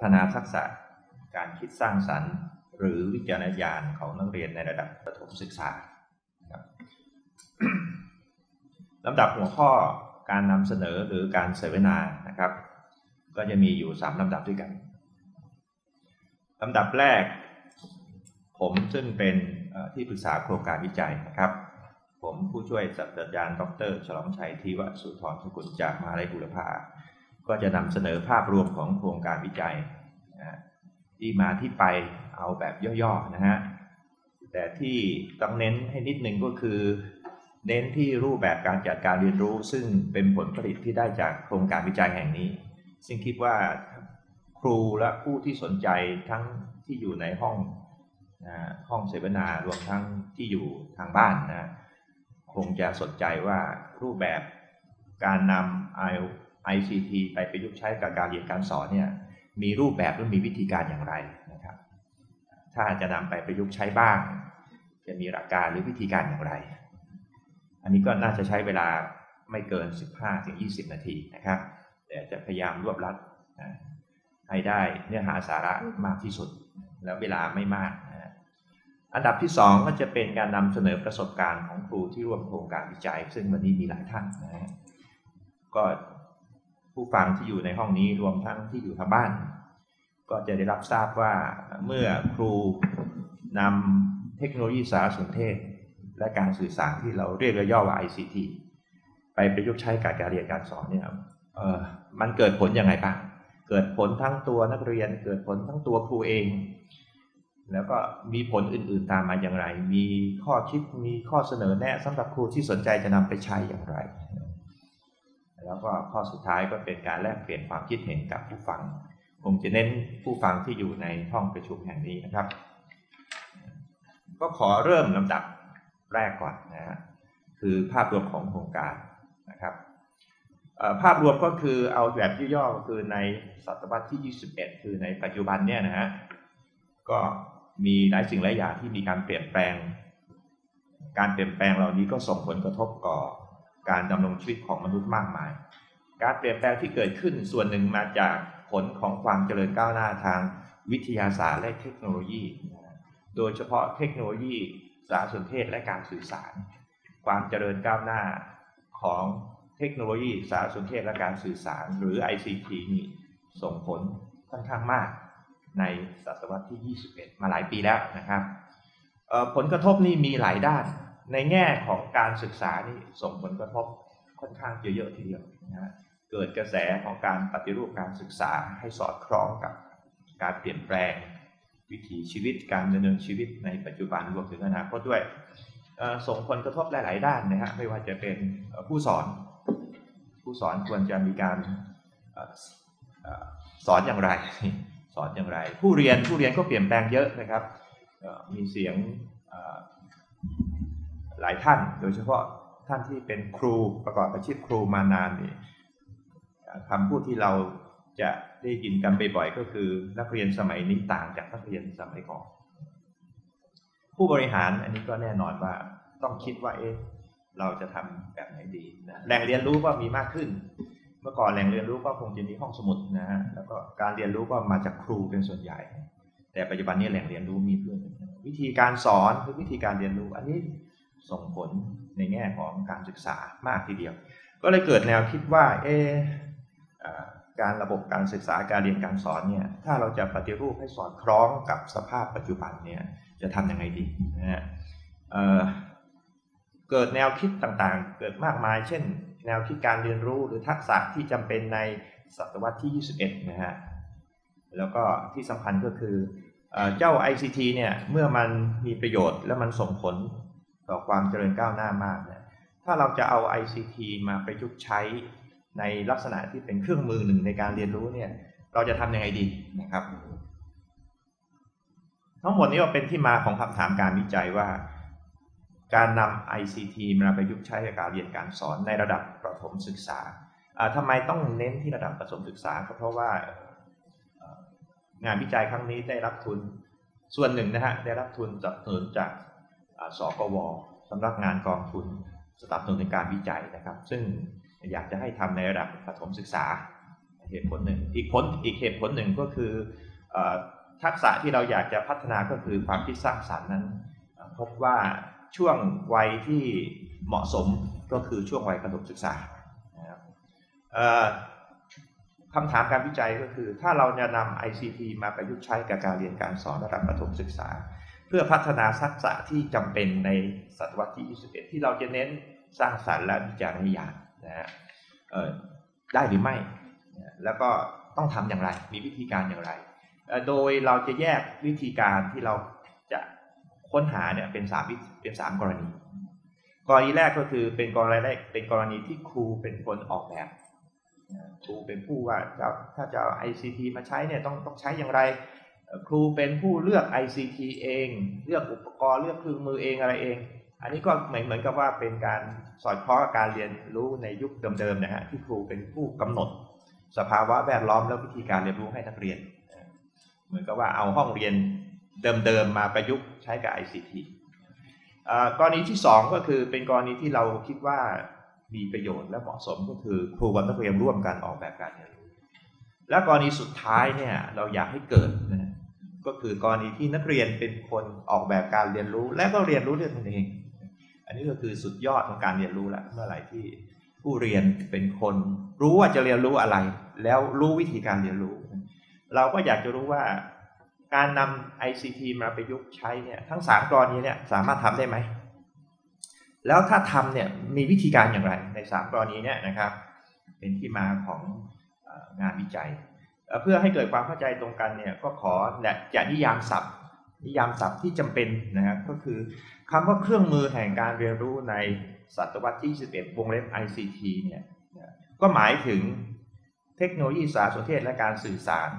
ฒนาทักษะการคิดสร้างสรรค์หรือวิจารณญาณของนักเรียนในระดับประถมศึกษานะครับ ลำดับหัวข้อการนำเสนอหรือการเสวนานะครับก็จะมีอยู่3ลำดับด้วยกันลำดับแรกผมซึ่งเป็นที่ปรึกษาโครงการวิจัยนะครับผมผู้ช่วยศาสตราจารย์ดร.ฉลองชัยธีวสุธรสกุลจากมหาวิทยาลัยบูรพาก็จะนำเสนอภาพรวมของโครงการวิจัยที่มาที่ไปเอาแบบย่อๆนะฮะแต่ที่ต้องเน้นให้นิดนึงก็คือเน้นที่รูปแบบการจัดการเรียนรู้ซึ่งเป็นผลผลิตที่ได้จากโครงการวิจัยแห่งนี้ซึ่งคิดว่าครูและผู้ที่สนใจทั้งที่อยู่ในห้องเสวนารวมทั้งที่อยู่ทางบ้านนะคงจะสนใจว่ารูปแบบการนำ ICT ไปประยุกต์ใช้กับการเรียนการสอนเนี่ยมีรูปแบบและมีวิธีการอย่างไรนะครับถ้าจะนำไปประยุกต์ใช้บ้างจะมีหลักการหรือวิธีการอย่างไรอันนี้ก็น่าจะใช้เวลาไม่เกิน 15-20 นาทีนะครับแต่จะพยายามรวบรัดให้ได้เนื้อหาสาระมากที่สุดแล้วเวลาไม่มากนะอันดับที่2ก็จะเป็นการนำเสนอประสบการณ์ของครูที่ร่วมโครงการวิจัยซึ่งวันนี้มีหลายท่านนะก็ผู้ฟังที่อยู่ในห้องนี้รวมทั้งที่อยู่ทางบ้านก็จะได้รับทราบว่าเมื่อครูนำเทคโนโลยีสารสนเทศและการสื่อสารที่เราเรียกย่อว่า ICT ไปประยุกต์ใช้กับการเรียนการสอนเนี่ยมันเกิดผลยังไงบ้างเกิดผลทั้งตัวนักเรียนเกิดผลทั้งตัวครูเองแล้วก็มีผลอื่นๆตามมาอย่างไรมีข้อคิดมีข้อเสนอแนะสำหรับครูที่สนใจจะนำไปใช้อย่างไรแล้วก็ข้อสุดท้ายก็เป็นการแลกเปลี่ยนความคิดเห็นกับผู้ฟังผมจะเน้นผู้ฟังที่อยู่ในห้องประชุมแห่งนี้นะครับก็ขอเริ่มลำดับแรกก่อนนะฮะคือภาพรวมของโครงการนะครับภาพรวมก็คือเอาแบบย่อๆก็คือในศตวรรษที่21คือในปัจจุบันเนี่ยนะฮะก็มีหลายสิ่งหลายอย่างที่มีการเปลี่ยนแปลงการเปลี่ยนแปลงเหล่านี้ก็ส่งผลกระทบต่อการดำรงชีวิตของมนุษย์มากมายการเปลี่ยนแปลงที่เกิดขึ้นส่วนหนึ่งมาจากผลของความเจริญก้าวหน้าทางวิทยาศาสตร์และเทคโนโลยีโดยเฉพาะเทคโนโลยีสารสนเทศและการสื่อสารความเจริญก้าวหน้าของเทคโนโลยีสารสนเทศและการสื่อสารหรือ ICT นี่ส่งผลค่อนข้างมากในศตวรรษที่21มาหลายปีแล้วนะครับผลกระทบนี่มีหลายด้านในแง่ของการศึกษานี่ส่งผลกระทบค่อนข้างเยอะทีเดียวนะเกิดกระแสของการปฏิรูปการศึกษาให้สอดคล้องกับการเปลี่ยนแปลงวิถีชีวิตการดำเนินชีวิตในปัจจุบันรวมถึงอนาคตด้วยส่งผลกระทบหลายๆด้านนะฮะไม่ว่าจะเป็นผู้สอนควรจะมีการสอนอย่างไรผู้เรียนก็เปลี่ยนแปลงเยอะนะครับมีเสียงหลายท่านโดยเฉพาะท่านที่เป็นครูประกอบอาชีพครูมานานนี่คำพูดที่เราจะได้ยินกันบ่อยๆก็คือนักเรียนสมัยนี้ต่างจากนักเรียนสมัยก่อนผู้บริหารอันนี้ก็แน่นอนว่าต้องคิดว่าเราจะทำแบบไหนดีนะแหล่งเรียนรู้ก็มีมากขึ้นเมื่อก่อนแหล่งเรียนรู้ก็คงจะมีห้องสมุดนะฮะแล้วก็การเรียนรู้ก็มาจากครูเป็นส่วนใหญ่แต่ปัจจุบันนี้แหล่งเรียนรู้มีเพิ่มวิธีการสอนหรือวิธีการเรียนรู้อันนี้ส่งผลในแง่ของการศึกษามากทีเดียวก็เลยเกิดแนวคิดว่าการระบบการศึกษาการเรียนการสอนเนี่ยถ้าเราจะปฏิรูปให้สอดคล้องกับสภาพปัจจุบันเนี่ยจะทำยังไงดีนะฮะเกิดแนวคิดต่างๆเกิดมากมายเช่นแนวคิดการเรียนรู้หรือทักษะที่จำเป็นในศตวรรษที่21นะฮะแล้วก็ที่สำคัญก็คือเจ้า ICT เนี่ยเมื่อมันมีประโยชน์และมันส่งผลต่อความเจริญก้าวหน้ามากนะถ้าเราจะเอา ICT มาประยุกต์ใช้ในลักษณะที่เป็นเครื่องมือหนึ่งในการเรียนรู้เนี่ยเราจะทำยังไงดีนะครับทั้งหมดนี้ก็เป็นที่มาของคำถามการวิจัยว่าการนำ ICT มาประยุกต์ใช้ในการเรียนการสอนในระดับประถมศึกษาทำไมต้องเน้นที่ระดับประถมศึกษาก็เพราะว่างานวิจัยครั้งนี้ได้รับทุนส่วนหนึ่งนะฮะได้รับทุนสนับสนุนจากสกว.สำนักงานกองทุนสนับสนุนการวิจัยนะครับซึ่งอยากจะให้ทำในระดับประถมศึกษา เหตุผลหนึ่งอีกเหตุผลหนึ่งก็คือทักษะที่เราอยากจะพัฒนาก็คือความคิดสร้างสรรค์นั้นพบว่าช่วงวัยที่เหมาะสมก็คือช่วงวัยประถมศึกษานะครับคำถามการวิจัยก็คือถ้าเราจะนำ ICT มาประยุกต์ใช้กับการเรียนการสอนระดับประถมศึกษาเพื่อพัฒนาทักษะที่จำเป็นในศตวรรษที่ 21 ที่เราจะเน้นสร้างสรรค์และวิจารณญาณนะฮะได้หรือไม่แล้วก็ต้องทำอย่างไรมีวิธีการอย่างไรโดยเราจะแยกวิธีการที่เราจะค้นหาเนี่ยเป็นสามกรณีแรกก็คือเป็นกรณีที่ครูเป็นคนออกแบบครูเป็นผู้ว่าถ้าจะเอา ICT มาใช้เนี่ยต้องใช้อย่างไรครูเป็นผู้เลือก ICT เองเลือกอุปกรณ์เลือกเครื่องมือเองอะไรเองอันนี้ก็เหมือนกับว่าเป็นการสอดคล้องกับการเรียนรู้ในยุคเดิมๆนะฮะที่ครูเป็นผู้กำหนดสภาวะแวดล้อมและวิธีการเรียนรู้ให้นักเรียนเหมือนกับว่าเอาห้องเรียนเดิมๆมาประยุกต์ใช้กับ ICT กรณีที่2ก็คือเป็นกรณีที่เราคิดว่ามีประโยชน์และเหมาะสมก็คือครูกับนักเรียนร่วมกันออกแบบการเรียนรู้และกรณีสุดท้ายเนี่ยเราอยากให้เกิดนะก็คือกรณีที่นักเรียนเป็นคนออกแบบการเรียนรู้และก็เรียนรู้ด้วยตนเองอันนี้ก็คือสุดยอดของการเรียนรู้แล้วเมื่อไหร่ที่ผู้เรียนเป็นคนรู้ว่าจะเรียนรู้อะไรแล้วรู้วิธีการเรียนรู้เราก็อยากจะรู้ว่าการนำ ICT มาประยุกต์ใช้เนี่ยทั้ง3กรณีเนี่ยสามารถทำได้ไหมแล้วถ้าทำเนี่ยมีวิธีการอย่างไรใน3กรณีเนี่ยนะครับเป็นที่มาของงานวิจัยเพื่อให้เกิดความเข้าใจตรงกันเนี่ยก็ขอจะนิยามศัพท์ที่จำเป็นนะครับก็คือคำว่าเครื่องมือแห่งการเรียนรู้ในศตวรรษที่ 21 วงเล็บ ICT เนี่ยก็หมายถึงเทคโนโลยีสารสนเทศและการสื่อสาร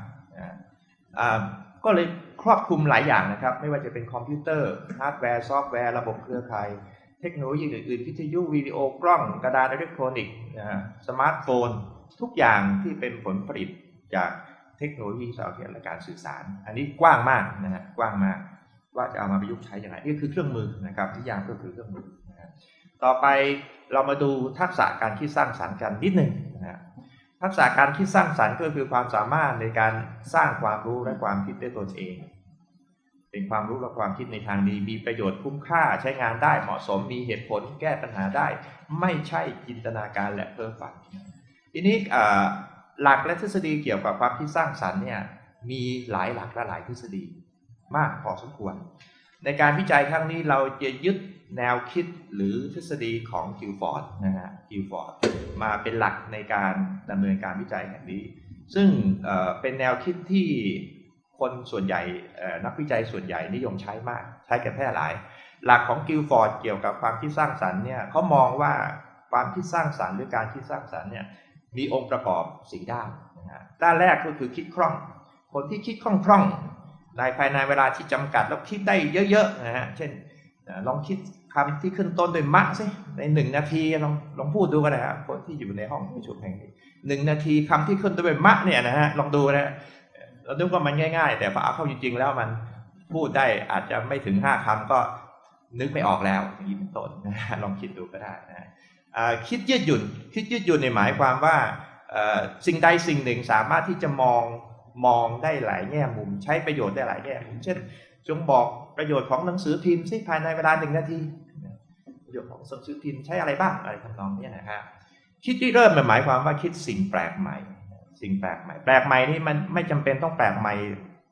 ก็เลยครอบคลุมหลายอย่างนะครับไม่ว่าจะเป็นคอมพิวเตอร์ฮาร์ดแวร์ซอฟต์แวร์ระบบเครือข่ายเทคโนโลยีอื่นๆวิทยุวิดีโอกล้องกระดาษอิเล็กทรอนิกส์สมาร์ทโฟนทุกอย่างที่เป็นผลผลิตจากเทคโนโลยีสารสนเทศและการสื่อสารอันนี้กว้างมากนะฮะกว้างมากว่าจะเอามาประยุกต์ใช้อย่างไรนี่คือเครื่องมือนะครับที่ยากก็คือเครื่องมือต่อไปเรามาดูทักษะการคิดสร้างสรรค์กันนิดหนึ่งนะทักษะการคิดสร้างสรรค์ก็คือความสามารถในการสร้างความรู้และความคิดด้วยตนเองเป็นความรู้และความคิดในทางดีมีประโยชน์คุ้มค่าใช้งานได้เหมาะสมมีเหตุผลแก้ปัญหาได้ไม่ใช่จินตนาการและเพ้อฝันทีนี้หลักและทฤษฎีเกี่ยวกับความคิดสร้างสรรค์เนี่ยมีหลายหลักและหลายทฤษฎีมากพอสมควรในการวิจัยครั้งนี้เราจะยึดแนวคิดหรือทฤษฎีของคิวฟอร์ดนะฮะคิวฟอร์ดมาเป็นหลักในการดำเนินการวิจัยแห่งนี้ซึ่งเป็นแนวคิดที่คนส่วนใหญ่นักวิจัยส่วนใหญ่นิยมใช้มากใช้กันแพร่หลายหลักของคิวฟอร์ดเกี่ยวกับความคิดสร้างสรรค์เนี่ยเขามองว่าความคิดสร้างสรรค์หรือการคิดสร้างสรรค์เนี่ยมีองค์ประกอบ4ด้านนะฮะด้านแรกก็คือคิดคล่องคนที่คิดคล่องในภายในเวลาที่จำกัดแล้วคิดได้เยอะๆนะฮะเช่นลองคิดคำที่ขึ้นต้นด้วยมะสิใน1 นาทีลองพูดดูกันนะครับคนที่อยู่ในห้องประชุมแห่งนี้1 นาทีคำที่ขึ้นต้นด้วยมะเนี่ยนะฮะลองดูนะเราดูว่ามันง่ายๆแต่พอเอาเข้าจริงๆแล้วมันพูดได้อาจจะไม่ถึง5คำก็นึกไม่ออกแล้วอย่างนี้เป็นต้นนะลองคิดดูก็ได้นะคิดยืดหยุ่นในหมายความว่าสิ่งใดสิ่งหนึ่งสามารถที่จะมองได้หลายแง่มุมใช้ประโยชน์ได้หลายแง่มุมเช่นจงบอกประโยชน์ของหนังสือพิมพ์ภายในเวลา1 นาทีประโยชน์ของหนังสือพิมพ์ใช้อะไรบ้างอะไรทำนองนี้นะครับคิดที่เริ่มหมายความว่าคิดสิ่งแปลกใหม่นี่มันไม่จำเป็นต้องแปลกใหม่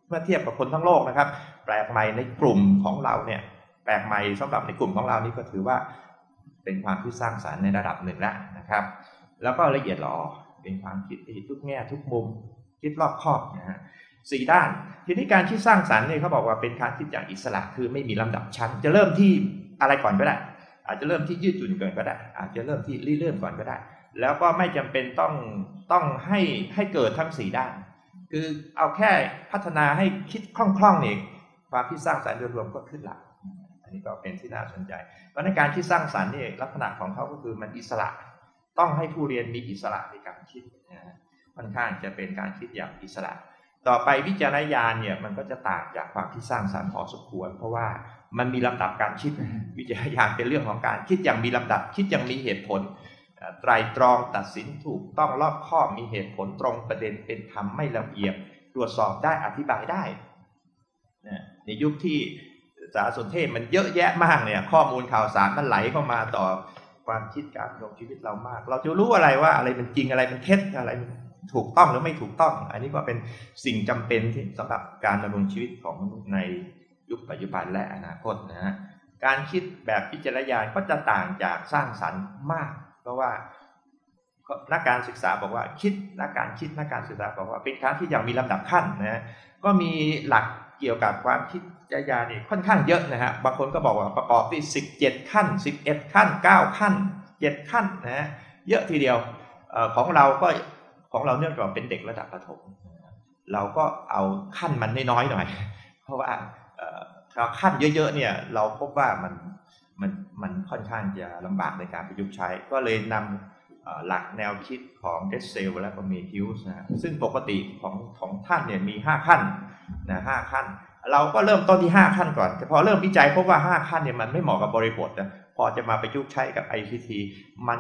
เมื่อเทียบกับคนทั้งโลกนะครับแปลกใหม่ในกลุ่มของเราเนี่ยแปลกใหม่สำหรับในกลุ่มของเรานี่ก็ถือว่าเป็นความคิดสร้างสรรค์ในระดับหนึ่งแล้วนะครับแล้วก็ละเอียดหรอเป็นความคิดที่ทุกแง่ทุกมุมคิดรอบคอบนะฮะสี่ด้านทีนี้การคิดสร้างสรรค์เนี่ยเขาบอกว่าเป็นการคิดอย่างอิสระคือไม่มีลำดับชั้นจะเริ่มที่อะไรก่อนก็ได้อาจจะเริ่มที่ยืดหยุ่นก่อนก็ได้อาจจะเริ่มที่เรื่อยๆก่อนก็ได้แล้วก็ไม่จำเป็นต้องให้เกิดทั้ง4ด้านคือเอาแค่พัฒนาให้คิดคล่องๆเองความคิดสร้างสรรค์โดยรวมก็ขึ้นหลักอันนี้ก็เป็นที่น่าสนใจเพราะในการคิดสร้างสรรค์นี่ลักษณะของเขาก็คือมันอิสระต้องให้ผู้เรียนมีอิสระในการคิดค่อนข้างจะเป็นการคิดอย่างอิสระต่อไปวิจารณญาณเนี่ยมันก็จะต่างจากความคิดสร้างสรรค์พอสมควรเพราะว่ามันมีลำดับการคิดวิจารณญาณเป็นเรื่องของการคิดอย่างมีลำดับคิดอย่างมีเหตุผล ไตรตรองตัดสินถูกต้องรอบคอบมีเหตุผลตรงประเด็นเป็นธรรมไม่ลำเอียงตรวจสอบได้อธิบายได้ในยุคที่สารสนเทศมันเยอะแยะมากเนี่ยข้อมูลข่าวสารมันไหลเข้ามาต่อความคิดการดำรงชีวิตเรามากเราจะรู้อะไรว่าอะไรเป็นจริงอะไรเป็นเท็จอะไรถูกต้องหรือไม่ถูกต้องอันนี้ก็เป็นสิ่งจำเป็นที่สำหรับการดำรงชีวิตของมนุษย์ในยุคปัจจุบันและอนาคตนะฮะการคิดแบบพิจารณาก็จะต่างจากสร้างสรรค์มากเพราะว่านักการศึกษาบอกว่าคิดนักการศึกษาบอกว่าเป็นการที่อย่างมีลำดับขั้นนะฮะก็มีหลักเกี่ยวกับความคิดพิจารณาเนี่ยค่อนข้างเยอะนะฮะบางคนก็บอกว่าประกอบด้วย17ขั้น11ขั้น9ขั้น7ขั้นนะฮะเยอะทีเดียวของเราเนื่องจากเป็นเด็กระดับประถมเราก็เอาขั้นมันน้อยๆหน่อยเพราะว่าขั้นเยอะๆเนี่ยเราพบว่ามันค่อนข้างจะลำบากในการประยุกต์ใช้ก็เลยนำหลักแนวคิดของเดสเซลและเมทิวส์นะซึ่งปกติของท่านเนี่ยมี5ขั้นนะ5ขั้นเราก็เริ่มต้นที่5ขั้นก่อนแต่พอเริ่มวิจัยพบว่า5ขั้นเนี่ยมันไม่เหมาะกับบริบทนะพอจะมาประยุกต์ใช้กับ ICT มัน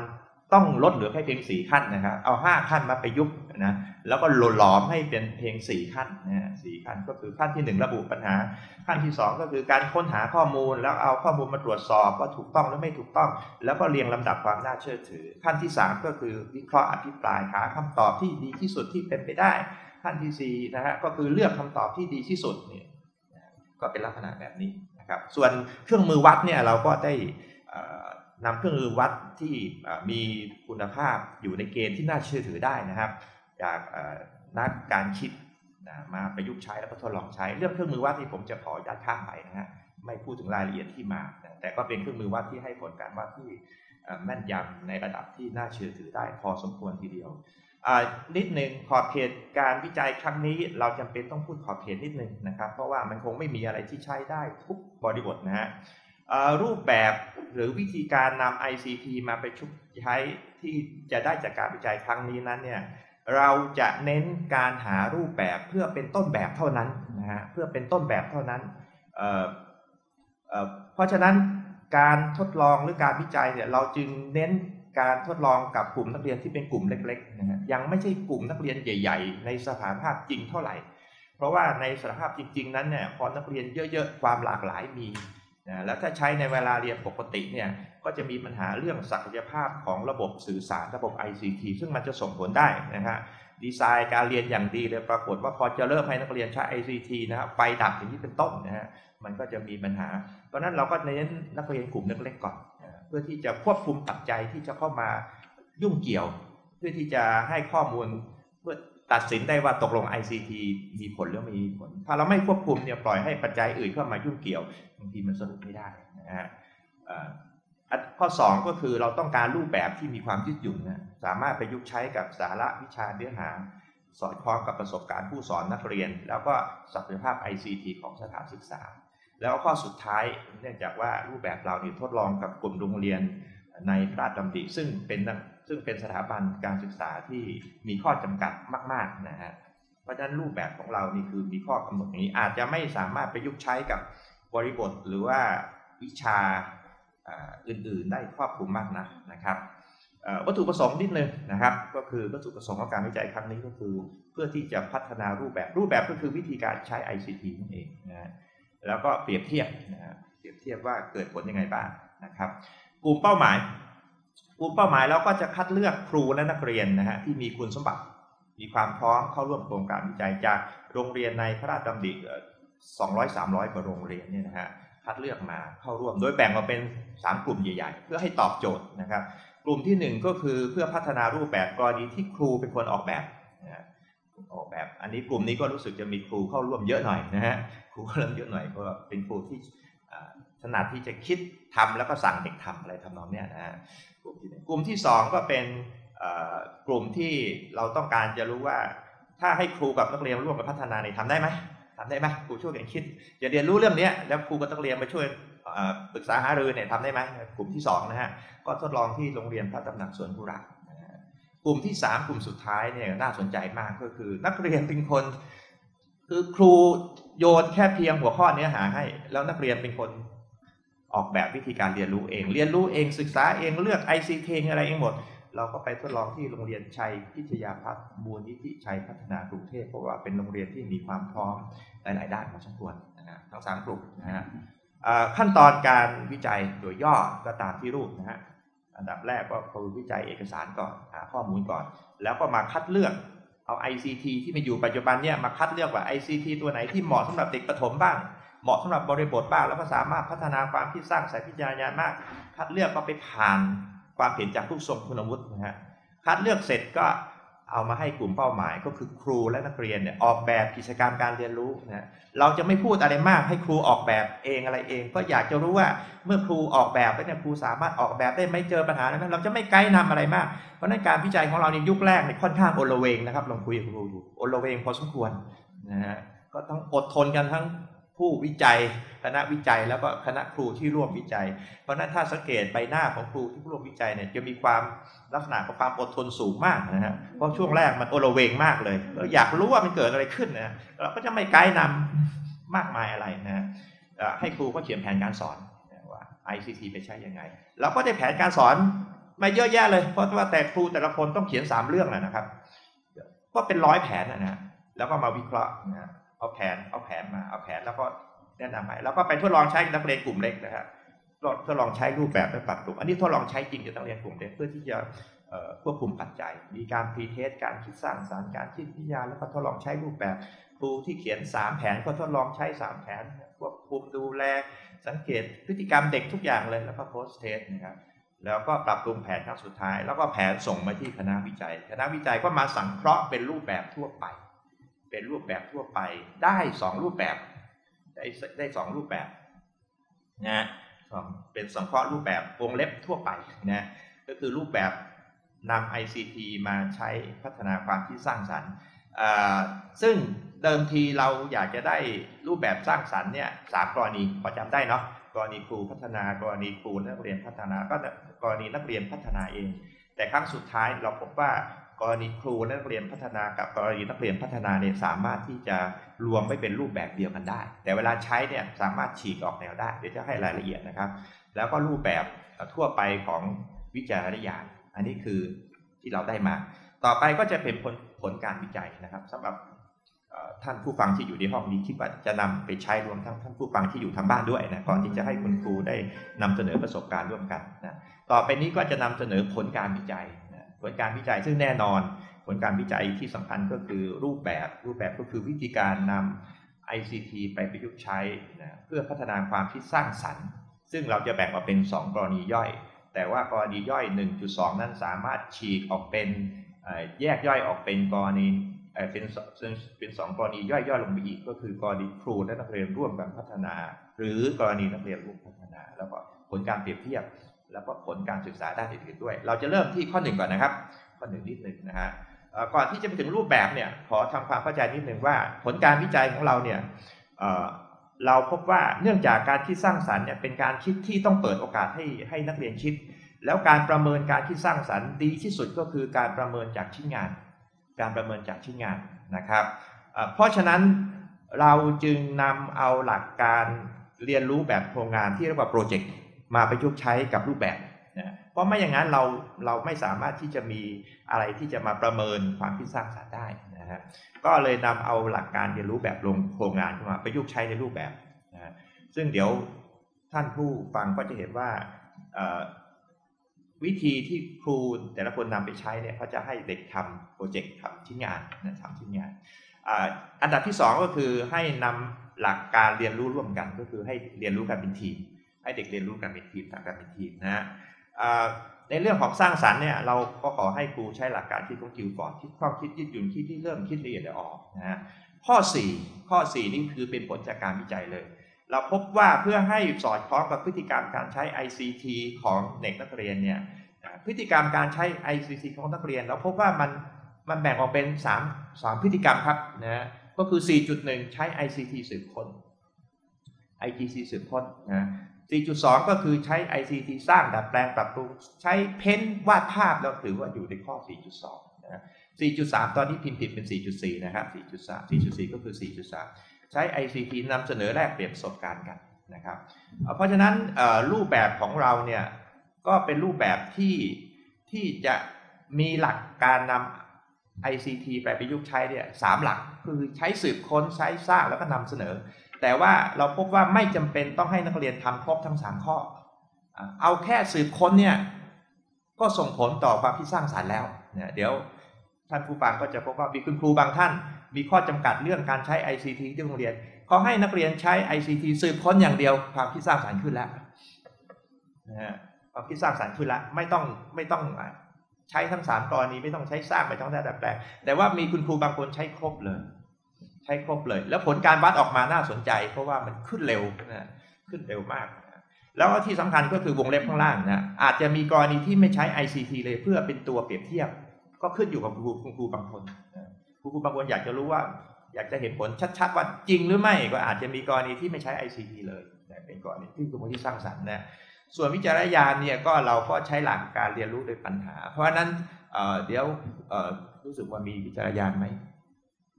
ต้องลดเหลือแค่เพียง4ขั้นนะครับเอา5ขั้นมาประยุกต์นะแล้วก็หลอมให้เป็นเพียง4ขั้นนะ4ขั้นก็คือขั้นที่1ระบุปัญหาขั้นที่2ก็คือการค้นหาข้อมูลแล้วเอาข้อมูลมาตรวจสอบว่าถูกต้องหรือไม่ถูกต้องแล้วก็เรียงลำดับความน่าเชื่อถือขั้นที่3ก็คือวิเคราะห์อภิปรายหาคำตอบที่ดีที่สุดที่เป็นไปได้ขั้นที่4นะฮะก็คือเลือกคำตอบที่ดีที่สุดเนี่ยก็เป็นลักษณะแบบนี้นะครับส่วนเครื่องมือวัดเนี่ยเราก็ได้นำเครื่องมือวัดที่มีคุณภาพอยู่ในเกณฑ์ที่น่าเชื่อถือได้นะครับจากนักการคิดมาประยุกต์ใช้แล้วก็ทดลองใช้เรื่องเครื่องมือวัดที่ผมจะขออนุญาตข้ามไปนะฮะไม่พูดถึงรายละเอียดที่มาแต่ก็เป็นเครื่องมือวัดที่ให้ผลการวัดที่แม่นยำในระดับที่น่าเชื่อถือได้พอสมควรทีเดียวนิดหนึ่งขอบเขตการวิจัยครั้งนี้เราจำเป็นต้องพูดขอบเขตนิดหนึ่งนะครับเพราะว่ามันคงไม่มีอะไรที่ใช้ได้ทุกบริบทนะฮะรูปแบบหรือวิธีการนำ ICT มาประยุกต์ใช้ที่จะได้จากการวิจัยครั้งนี้นั้นเนี่ยเราจะเน้นการหารูปแบบเพื่อเป็นต้นแบบเท่านั้นนะฮะเพื่อเป็นต้นแบบเท่านั้นเพราะฉะนั้นการทดลองหรือการวิจัยเนี่ยเราจึงเน้นการทดลองกับกลุ่มนักเรียนที่เป็นกลุ่มเล็กๆนะฮะยังไม่ใช่กลุ่มนักเรียนใหญ่ๆในสถานภาพจริงเท่าไหร่เพราะว่าในสถานภาพจริงๆนั้นเนี่ยพอนักเรียนเยอะๆความหลากหลายมีนะแล้วถ้าใช้ในเวลาเรียนปกติเนี่ยก็จะมีปัญหาเรื่องศักยภาพของระบบสื่อสารระบบ ICT ซึ่งมันจะส่งผลได้นะฮะดีไซน์การเรียนอย่างดีเลยปรากฏว่าพอจะเริ่มให้นักเรียนใช้ ICT นะครับไฟดับอย่างนี้เป็นต้นนะฮะมันก็จะมีปัญหาเพราะนั้นเราก็เน้นนักเรียนกลุ่มเล็กๆก่อนเพื่อที่จะควบคุมปัจจัยที่จะเข้ามายุ่งเกี่ยวเพื่อที่จะให้ข้อมูลเพื่อตัดสินได้ว่าตกลง ICT มีผลหรือไม่มีผลถ้าเราไม่ควบคุมเนี่ยปล่อยให้ปัจจัยอื่นเข้ามายุ่งเกี่ยวบางทีมันสรุปไม่ได้นะฮะข้อ2ก็คือเราต้องการรูปแบบที่มีความยืดหยุ่นนะสามารถประยุกต์ใช้กับสาระวิชาเนื้อหาสอดคล้องกับประสบการณ์ผู้สอนนักเรียนแล้วก็ศักยภาพ ICT ของสถานศึกษาแล้วข้อสุดท้ายเนื่องจากว่ารูปแบบเราเนี่ยทดลองกับกลุ่มโรงเรียนในพระราชดำริซึ่งเป็นสถาบันการศึกษาที่มีข้อจำกัดมากๆนะฮะเพราะฉะนั้นรูปแบบของเรานี่คือมีข้อกำหนดนี้อาจจะไม่สามารถประยุกต์ใช้กับบริบทหรือว่าวิชาอื่นๆได้ครอบคลุมมากนะครับวัตถุประสงค์นิดนึงนะครับก็คือวัตถุประสงค์ของการวิจัยครั้งนี้ก็คือเพื่อที่จะพัฒนารูปแบบก็คือวิธีการใช้ ICT นั่นเองนะแล้วก็เปรียบเทียบนะเปรียบเทียบว่าเกิดผลยังไงบ้างนะครับกลุ่มเป้าหมายเราก็จะคัดเลือกครูและนักเรียนนะฮะที่มีคุณสมบัติมีความพร้อมเข้าร่วมโครงการวิจัยจากโรงเรียนในพระราชดำริ 200-300 กว่าโรงเรียนเนี่ยนะฮะคัดเลือกมาเข้าร่วมโดยแบ่งออกเป็น3กลุ่มใหญ่ๆเพื่อให้ตอบโจทย์นะครับกลุ่มที่1ก็คือเพื่อพัฒนารูปแบบกรณีที่ครูเป็นคนออกแบบนะออกแบบอันนี้กลุ่มนี้ก็รู้สึกจะมีครูเข้าร่วมเยอะหน่อยนะฮะครูเข้าร่วมเยอะหน่อยเพราะเป็นครูที่ถนัดที่จะคิดทำแล้วก็สั่งเด็กทำอะไรทำนองเนี้ยนะฮะกลุ่มที่2ก็เป็นกลุ่มที่เราต้องการจะรู้ว่าถ้าให้ครูกับนักเรียนร่วมกันพัฒนาเนี่ยทำได้ไหมครูช่วยกันคิดจะเรียนรู้เรื่องนี้แล้วครูกับนักเรียนมาช่วยปรึกษาหารือเนี่ยทำได้ไหมกลุ่มที่2นะฮะก็ทดลองที่โรงเรียนพระตำหนักสวนกุหลาบกลุ่มที่3กลุ่มสุดท้ายเนี่ยน่าสนใจมากก็คือนักเรียนเป็นคนคือครูโยนแค่เพียงหัวข้อเนื้อหาให้แล้วนักเรียนเป็นคนออกแบบวิธีการเรียนรู้เองศึกษาเองเลือก ICT อะไรเองหมด เราก็ไปทดลองที่โรงเรียนชัยพิทยาพัฒน์มูลนิธิชัยพัฒนากรุงเทพเพราะว่าเป็นโรงเรียนที่มีความพร้อมหลายๆด้านของชั้นตัวนะทั้ง3กลุ่มนะฮะขั้นตอนการวิจัยโดยย่อก็ตามที่รูปนะฮะอันดับแรกก็คือวิจัยเอกสารก่อนหาข้อมูลก่อนแล้วก็มาคัดเลือกเอา ICT ที่มาอยู่ปัจจุบันเนี่ยมาคัดเลือกว่า ICT ตัวไหนที่เหมาะสำหรับเด็กประถมบ้างเหมาะสำหรับบริบทบ้างแล้วก็สามารถพัฒนาความคิดสร้างสรรค์พิจารณามากคัดเลือกก็ไปผ่านความเห็นจากผู้ทรงคุณวุฒินะฮะคัดเลือกเสร็จก็เอามาให้กลุ่มเป้าหมายก็คือครูและนักเรียนเนี่ยออกแบบกิจกรรมการเรียนรู้นะเราจะไม่พูดอะไรมากให้ครูออกแบบเองอะไรเองก็อยากจะรู้ว่าเมื่อครูออกแบบแล้วเนี่ยครูสามารถออกแบบได้ไม่เจอปัญหาแล้วเราจะไม่ไกด์นำอะไรมากเพราะนั้นการวิจัยของเราในยุคแรกเนี่ยค่อนข้างโอละเวงนะครับลองคุยกับครูดูโอละเวงพอสมควรนะฮะก็ต้องอดทนกันทั้งผู้วิจัยคณะวิจัยแล้วก็คณะครูที่ร่วมวิจัยเพราะนั้นถ้าสังเกตใบหน้าของครูที่ร่วมวิจัยเนี่ยจะมีความลักษณะของความอดทนสูงมากนะฮะเพราะช่วงแรกมันโอละเวงมากเลยเราอยากรู้ว่ามันเกิดอะไรขึ้นนะเราก็จะไม่ไกด์นำมากมายอะไรนะให้ครูก็เขียนแผนการสอนว่า ICT ไปใช้ยังไงเราก็ได้แผนการสอนมาเยอะแยะเลยเพราะว่าแต่ครูแต่ละคนต้องเขียน3เรื่องนะครับก็เป็นร้อยแผนนะแล้วก็มาวิเคราะห์นะเอาแผนแล้วก็แนะนำให้แล้วก็ไปทดลองใช้นักเรียนกลุ่มเล็กนะครับทดลองใช้รูปแบบและปรับปรุงอันนี้ทดลองใช้จริงกับนักเรียนกลุ่มเล็กเพื่อที่จะควบคุมปัจจัยมีการพรีเทสการคิดสร้างสรรค์การคิดวิทยาแล้วก็ทดลองใช้รูปแบบครูที่เขียน3แผนก็ทดลองใช้3แผนควบคุมดูแลสังเกตพฤติกรรมเด็กทุกอย่างเลยแล้วก็โพสเทสนะครับแล้วก็ปรับปรุงแผนครั้งสุดท้ายแล้วก็แผนส่งมาที่คณะวิจัยคณะวิจัยก็มาสังเคราะห์เป็นรูปแบบทั่วไปได้2รูปแบบได้2รูปแบบนะเป็นสังเคราะห์รูปแบบวงเล็บทั่วไปนะก็คือรูปแบบนำ ICT มาใช้พัฒนาความคิดสร้างสรรค์ซึ่งเดิมทีเราอยากจะได้รูปแบบสร้างสรรค์เนี่ย3กรณีพอจำได้เนาะกรณีครูพัฒนากรณีครูนักเรียนพัฒนาก็กรณีนักเรียนพัฒนาเองแต่ครั้งสุดท้ายเราพบว่ากรณีครูนักเรียนพัฒนากับกรณีนักเรียนพัฒนาเนี่ยสามารถที่จะรวมไม่เป็นรูปแบบเดียวกันได้แต่เวลาใช้เนี่ยสามารถฉีกออกแนวได้เดี๋ยวจะให้รายละเอียดนะครับแล้วก็รูปแบบทั่วไปของวิจารณญาณอันนี้คือที่เราได้มาต่อไปก็จะเป็นผลการวิจัยนะครับสำหรับท่านผู้ฟังที่อยู่ในห้องนี้คิดว่าจะนำไปใช้รวมทั้งท่านผู้ฟังที่อยู่ทางบ้านด้วยนะก่อนที่จะให้คุณครูได้นำเสนอประสบการณ์ร่วมกันนะต่อไปนี้ก็จะนำเสนอผลการวิจัยผลการวิจัยซึ่งแน่นอนผลการวิจัยที่สำคัญก็คือรูปแบบก็คือวิธีการนำ ICT ไปประยุกต์ใช้นะเพื่อพัฒนาความคิดสร้างสรรค์ซึ่งเราจะแบ่งออกเป็น2กรณีย่อยแต่ว่ากรณีย่อย 1.2 นั้นสามารถฉีกออกเป็นแยกย่อยออกเป็นกรณีเป็น2กรณีย่อยๆลงไปอีกก็คือกรณีครูและนักเรียนร่วมกันพัฒนาหรือกรณีนักเรียนร่วมพัฒนาแล้วก็ผลการเปรียบเทียบแล้วก็ผลการศึกษาด้านอื่นๆด้วยเราจะเริ่มที่ข้อ1ก่อนนะครับข้อ1นิดนึงนะฮะก่อนที่จะไปถึงรูปแบบเนี่ยขอทำความเข้าใจนิดนึงว่าผลการวิจัยของเราเนี่ยเราพบว่าเนื่องจากการคิดสร้างสรรค์เนี่ยเป็นการคิดที่ต้องเปิดโอกาสให้นักเรียนคิดแล้วการประเมินการคิดสร้างสรรค์ดีที่สุดก็คือการประเมินจากชิ้นงานนะครับเพราะฉะนั้นเราจึงนำเอาหลักการเรียนรู้แบบโครงงานที่เรียกว่าโปรเจกต์มาประยุกต์ใช้กับรูปแบบนะเพราะไม่อย่างนั้นเราไม่สามารถที่จะมีอะไรที่จะมาประเมินความคิดสร้างสรรค์ได้นะฮะก็เลยนำเอาหลักการเรียนรู้แบบโครงงานมาประยุกต์ใช้ในรูปแบบนะซึ่งเดี๋ยวท่านผู้ฟังก็จะเห็นว่าวิธีที่ครูแต่ละคนนำไปใช้เนี่ยเขาจะให้เด็กทำโปรเจกต์ทำชิ้นงานนะทำชิ้นงานอันดับที่2ก็คือให้นำหลักการเรียนรู้ร่วมกันก็คือให้เรียนรู้กันเป็นทีมให้เด็กเรียนรู้กันเป็นทีมทำกันเป็นทีมนะฮะในเรื่องของสร้างสรรค์เนี่ยเราก็ขอให้ครูใช้หลักการคิดของจิวฟอร์ดคิดความคิดยืดหยุ่นคิดที่เริ่มคิดละเอียดออกนะฮะข้อ 4นี่คือเป็นผลจากการวิจัยเลยเราพบว่าเพื่อให้สอดคล้องกับพฤติกรรมการใช้ ICT ของเด็กนักเรียนเนี่ยพฤติกรรมการใช้ ICT ของนักเรียนเราพบว่ามันแบ่งออกเป็น3พฤติกรรมครับนะก็คือ 4.1 ใช้ ICT สืบค้น ICT สืบค้นนะ 4.2 ก็คือใช้ ICT สร้างดัดแปลงปรับปรุงใช้เพ้นวาดภาพเราถือว่าอยู่ในข้อ 4.2 นะ 4.3 ตอนนี้พิมพ์ผิดเป็น 4.4 นะครับ 4.3 4.4 ก็คือ 4.3 ใช้ ICT นำเสนอแลกเปลี่ยนประสบการณ์กันนะครับเพราะฉะนั้นรูปแบบของเราเนี่ยก็เป็นรูปแบบที่จะ มีหลักการนำ ICT ไปประยุกต์ใช้เนี่ย3 หลักคือใช้สืบค้นใช้สร้างแล้วก็นำเสนอแต่ว่าเราพบว่าไม่จำเป็นต้องให้นักเรียนทำครบทั้ง3 ข้อเอาแค่สืบค้นเนี่ยก็ส่งผลต่อความคิดสร้างสรรค์แล้วเนี่ยเดี๋ยวท่านผู้ฟังก็จะพบว่ามีคุณครูบางท่านมีข้อจำกัดเรื่องการใช้ ICT ที่โรงเรียนเขาให้นักเรียนใช้ ICT สืบค้นอย่างเดียวความคิดสร้างสรรค์ขึ้นแล้วนะความคิดสร้างสรรค์ขึ้นแล้วไม่ต้องใช้ทั้ง3 กรณีไม่ต้องใช้สร้างไม่ต้องดัดแปลงแต่ว่ามีคุณครูบางคนใช้ครบเลยแล้วผลการวัดออกมาน่าสนใจเพราะว่ามันขึ้นเร็วนะขึ้นเร็วมากแล้วก็ที่สำคัญก็คือวงเล็บข้างล่างนะอาจจะมีกรณีที่ไม่ใช้ ICT เลยเพื่อเป็นตัวเปรียบเทียบก็ขึ้นอยู่กับคุณครูบางคนอยากจะรู้ว่าอยากจะเห็นผลชัดๆว่าจริงหรือไม่ก็อาจจะมีกรณีที่ไม่ใช้ ICT เลยแต่เป็นกรณีที่คุณครูที่สร้างสรรค์นะส่วนวิจารณญาณเนี่ยก็เราก็ใช้หลักการเรียนรู้โดยปัญหาเพราะฉะนั้นเดี๋ยวรู้สึกว่ามีวิจารณญาณไหม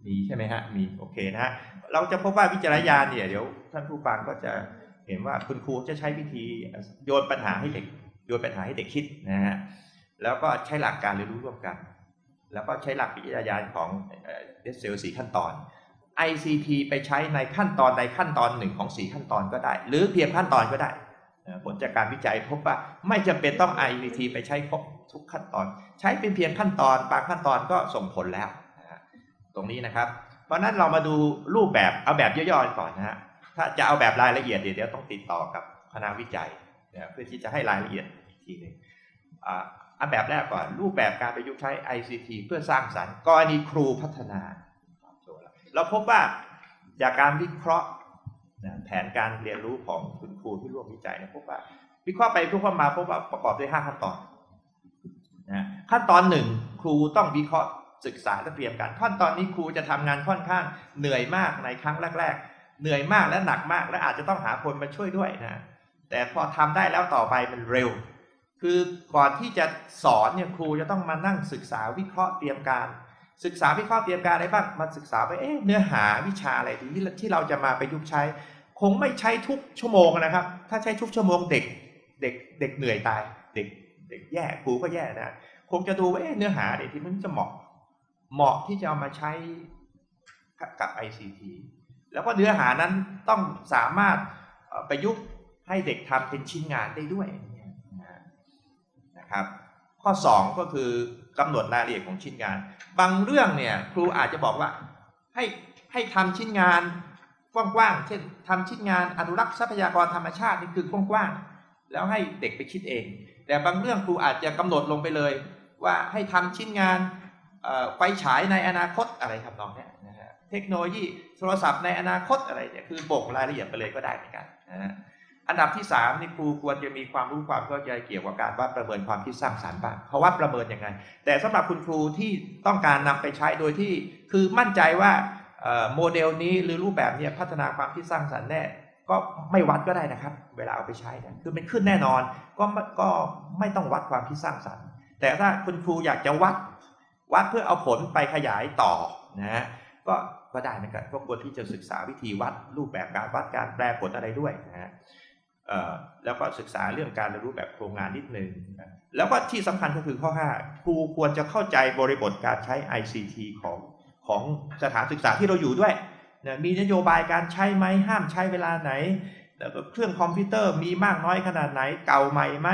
มีใช่ไหมฮะมีโอเคนะฮะเราจะพบว่าวิจารณญาณเนี่ยเดี๋ยวท่านผู้ฟังก็จะเห็นว่าคุณครูจะใช้วิธีโยนปัญหาให้เด็กคิดนะฮะแล้วก็ใช้หลักการเรียนรู้ร่วมกันแล้วก็ใช้หลักวิทยายานของDSL 4 ขั้นตอน ICT ไปใช้ในขั้นตอนใดขั้นตอนหนึ่งของ4 ขั้นตอนก็ได้หรือเพียงขั้นตอนก็ได้ผลจากการวิจัยพบว่าไม่จำเป็นต้อง ICT ไปใช้ครบทุกขั้นตอนใช้เป็นเพียงขั้นตอนบางขั้นตอนก็ส่งผลแล้วตรงนี้นะครับเพราะนั้นเรามาดูรูปแบบเอาแบบย่อๆก่อนนะฮะถ้าจะเอาแบบรายละเอียดเดี๋ยวต้องติดต่อกับคณะวิจัยเพื่อที่จะให้รายละเอียดอีกทีนึงเอาแบบแรกก่อนรูปแบบการประยุกต์ใช้ ICT เพื่อสร้างสรรค์กรณีครูพัฒนาเราพบว่าจากการวิเคราะห์แผนการเรียนรู้ของคุณครูที่ร่วมวิจัยนะพบว่าวิเคราะห์ไปทุกข้อมาพบว่าประกอบด้วย5 ขั้นตอนนะขั้นตอน1ครูต้องวิเคราะห์ศึกษาและเตรียมการขั้นตอนนี้ครูจะทำงานค่อนข้างเหนื่อยมากในครั้งแรกๆเหนื่อยมากและหนักมากและอาจจะต้องหาคนมาช่วยด้วยนะแต่พอทำได้แล้วต่อไปมันเร็วคือก่อนที่จะสอนเนี่ยครูจะต้องมานั่งศึกษาวิเคราะห์เตรียมการศึกษาวิเคราะห์เตรียมการอะไรบ้างมาศึกษาไปเนื้อหาวิชาอะไรที่เราจะมาประยุกต์ใช้คงไม่ใช้ทุกชั่วโมงนะครับถ้าใช้ทุกชั่วโมงเด็กเหนื่อยตายเด็กแย่ครูก็แย่นะคงจะดูว่าเนื้อหาอะไรที่มันจะเหมาะที่จะเอามาใช้กับ ICT แล้วก็เนื้อหานั้นต้องสามารถประยุกต์ให้เด็กทำเป็นชิ้นงานได้ด้วยนะครับข้อ2ก็คือกำหนดรายละเอียดของชิ้นงานบางเรื่องเนี่ยครูอาจจะบอกว่าให้ทำชิ้นงานกว้างๆเช่นทำชิ้นงานอนุรักษ์ทรัพยากรธรรมชาตินี่คือกว้างๆแล้วให้เด็กไปคิดเองแต่บางเรื่องครูอาจจะกำหนดลงไปเลยว่าให้ทำชิ้นงานไฟฉายในอนาคตอะไรทำนองนี้นะฮะเทคโนโลยีโทรศัพท์ในอนาคตอะไรเนี่ยคือบ่งรายละเอียดไปเลยก็ได้เหมือนกันนะฮะอันดับที่3นี่ครูควรจะมีความรู้ความเข้าใจเกี่ยวกับการวัดประเมินความคิดสร้างสรรค์บ้างเพราะว่าประเมินยังไงแต่สำหรับคุณครูที่ต้องการนำไปใช้โดยที่คือมั่นใจว่าโมเดลนี้หรือรูปแบบนี้พัฒนาความคิดสร้างสรรค์แน่ก็ไม่วัดก็ได้นะครับเวลาเอาไปใช้เนี่ยคือมันขึ้นแน่นอนก็ไม่ต้องวัดความคิดสร้างสรรค์แต่ถ้าคุณครูอยากจะวัดเพื่อเอาผลไปขยายต่อนะก็ได้เหมือนกันก็ควรที่จะศึกษาวิธีวัดรูปแบบการวัดการแปลผลอะไรด้วยนะฮะแล้วก็ศึกษาเรื่องการเรียนรู้แบบโครงงานนิดนึงแล้วก็ที่สำคัญก็คือข้อ5ครูควรจะเข้าใจบริบทการใช้ ICT ของสถานศึกษาที่เราอยู่ด้วยนะมีนโยบายการใช้ไหมห้ามใช้เวลาไหนแล้วก็เครื่องคอมพิวเตอร์มีมากน้อยขนาดไหนเก่าใหม่ไหม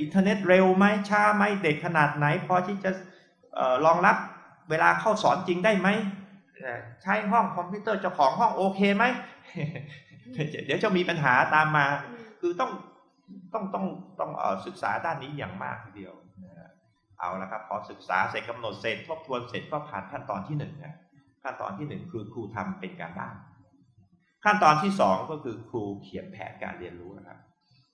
อินเทอร์เน็ตเร็วไหมช้าไหมเด็กขนาดไหนพอที่จะรองรับเวลาเข้าสอนจริงได้ไหมใช้ห้องคอมพิวเตอร์เจ้าของห้องโอเคไหม เดี๋ยวจะมีปัญหาตามมาคือต้องศึกษาด้านนี้อย่างมากทีเดียวเอาละครับพอศึกษาเสร็จกำหนดเสร็จทบทวนเสร็จก็ผ่านขั้นตอนที่1นะขั้นตอนที่1คือครูทำเป็นการบ้านขั้นตอนที่2ก็คือครูเขียนแผนการเรียนรู้นะครับ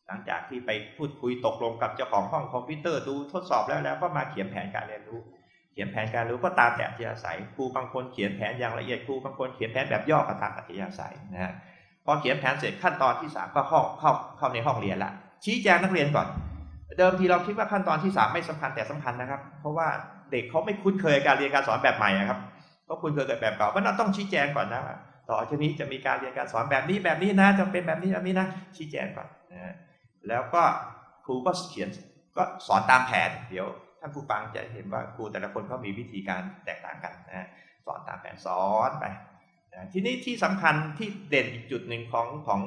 หลังจากที่ไปพูดคุยตกลงกับเจ้าของห้องคอมพิวเตอร์ดูทดสอบแล้วก็มาเขียนแผนการเรียนรู้ก็ตามแต่อัธยาศัยครูบางคนเขียนแผนอย่างละเอียดครูบางคนเขียนแผนแบบย่อตามอัธยาศัยนะฮะพอเขียนแผนเสร็จขั้นตอนที่3ก็เข้าในห้องเรียนละชี้แจงนักเรียนก่อนเดิมทีเราคิดว่าขั้นตอนที่3ไม่สำคัญแต่สำคัญนะครับเพราะว่าเด็กเขาไม่คุ้นเคยการเรียนการสอนแบบใหม่นะครับก็คุ้นเคยแบบเก่าก็ต้องชี้แจงก่อนนะต่อจากนี้จะมีการเรียนการสอนแบบนี้นะจำเป็นแบบนี้นะชี้แจงก่อนนะแล้วก็ครูก็เขียนก็สอนตามแผนเดี๋ยว านผู้ฟังจะเห็นว่าครูแต่ละคนก็มีวิธีการแตกต่างกันนะสอนตามแผนสอนไปนะทีนี้ที่สำคัญที่เด่นอีกจุดหนึ่งของ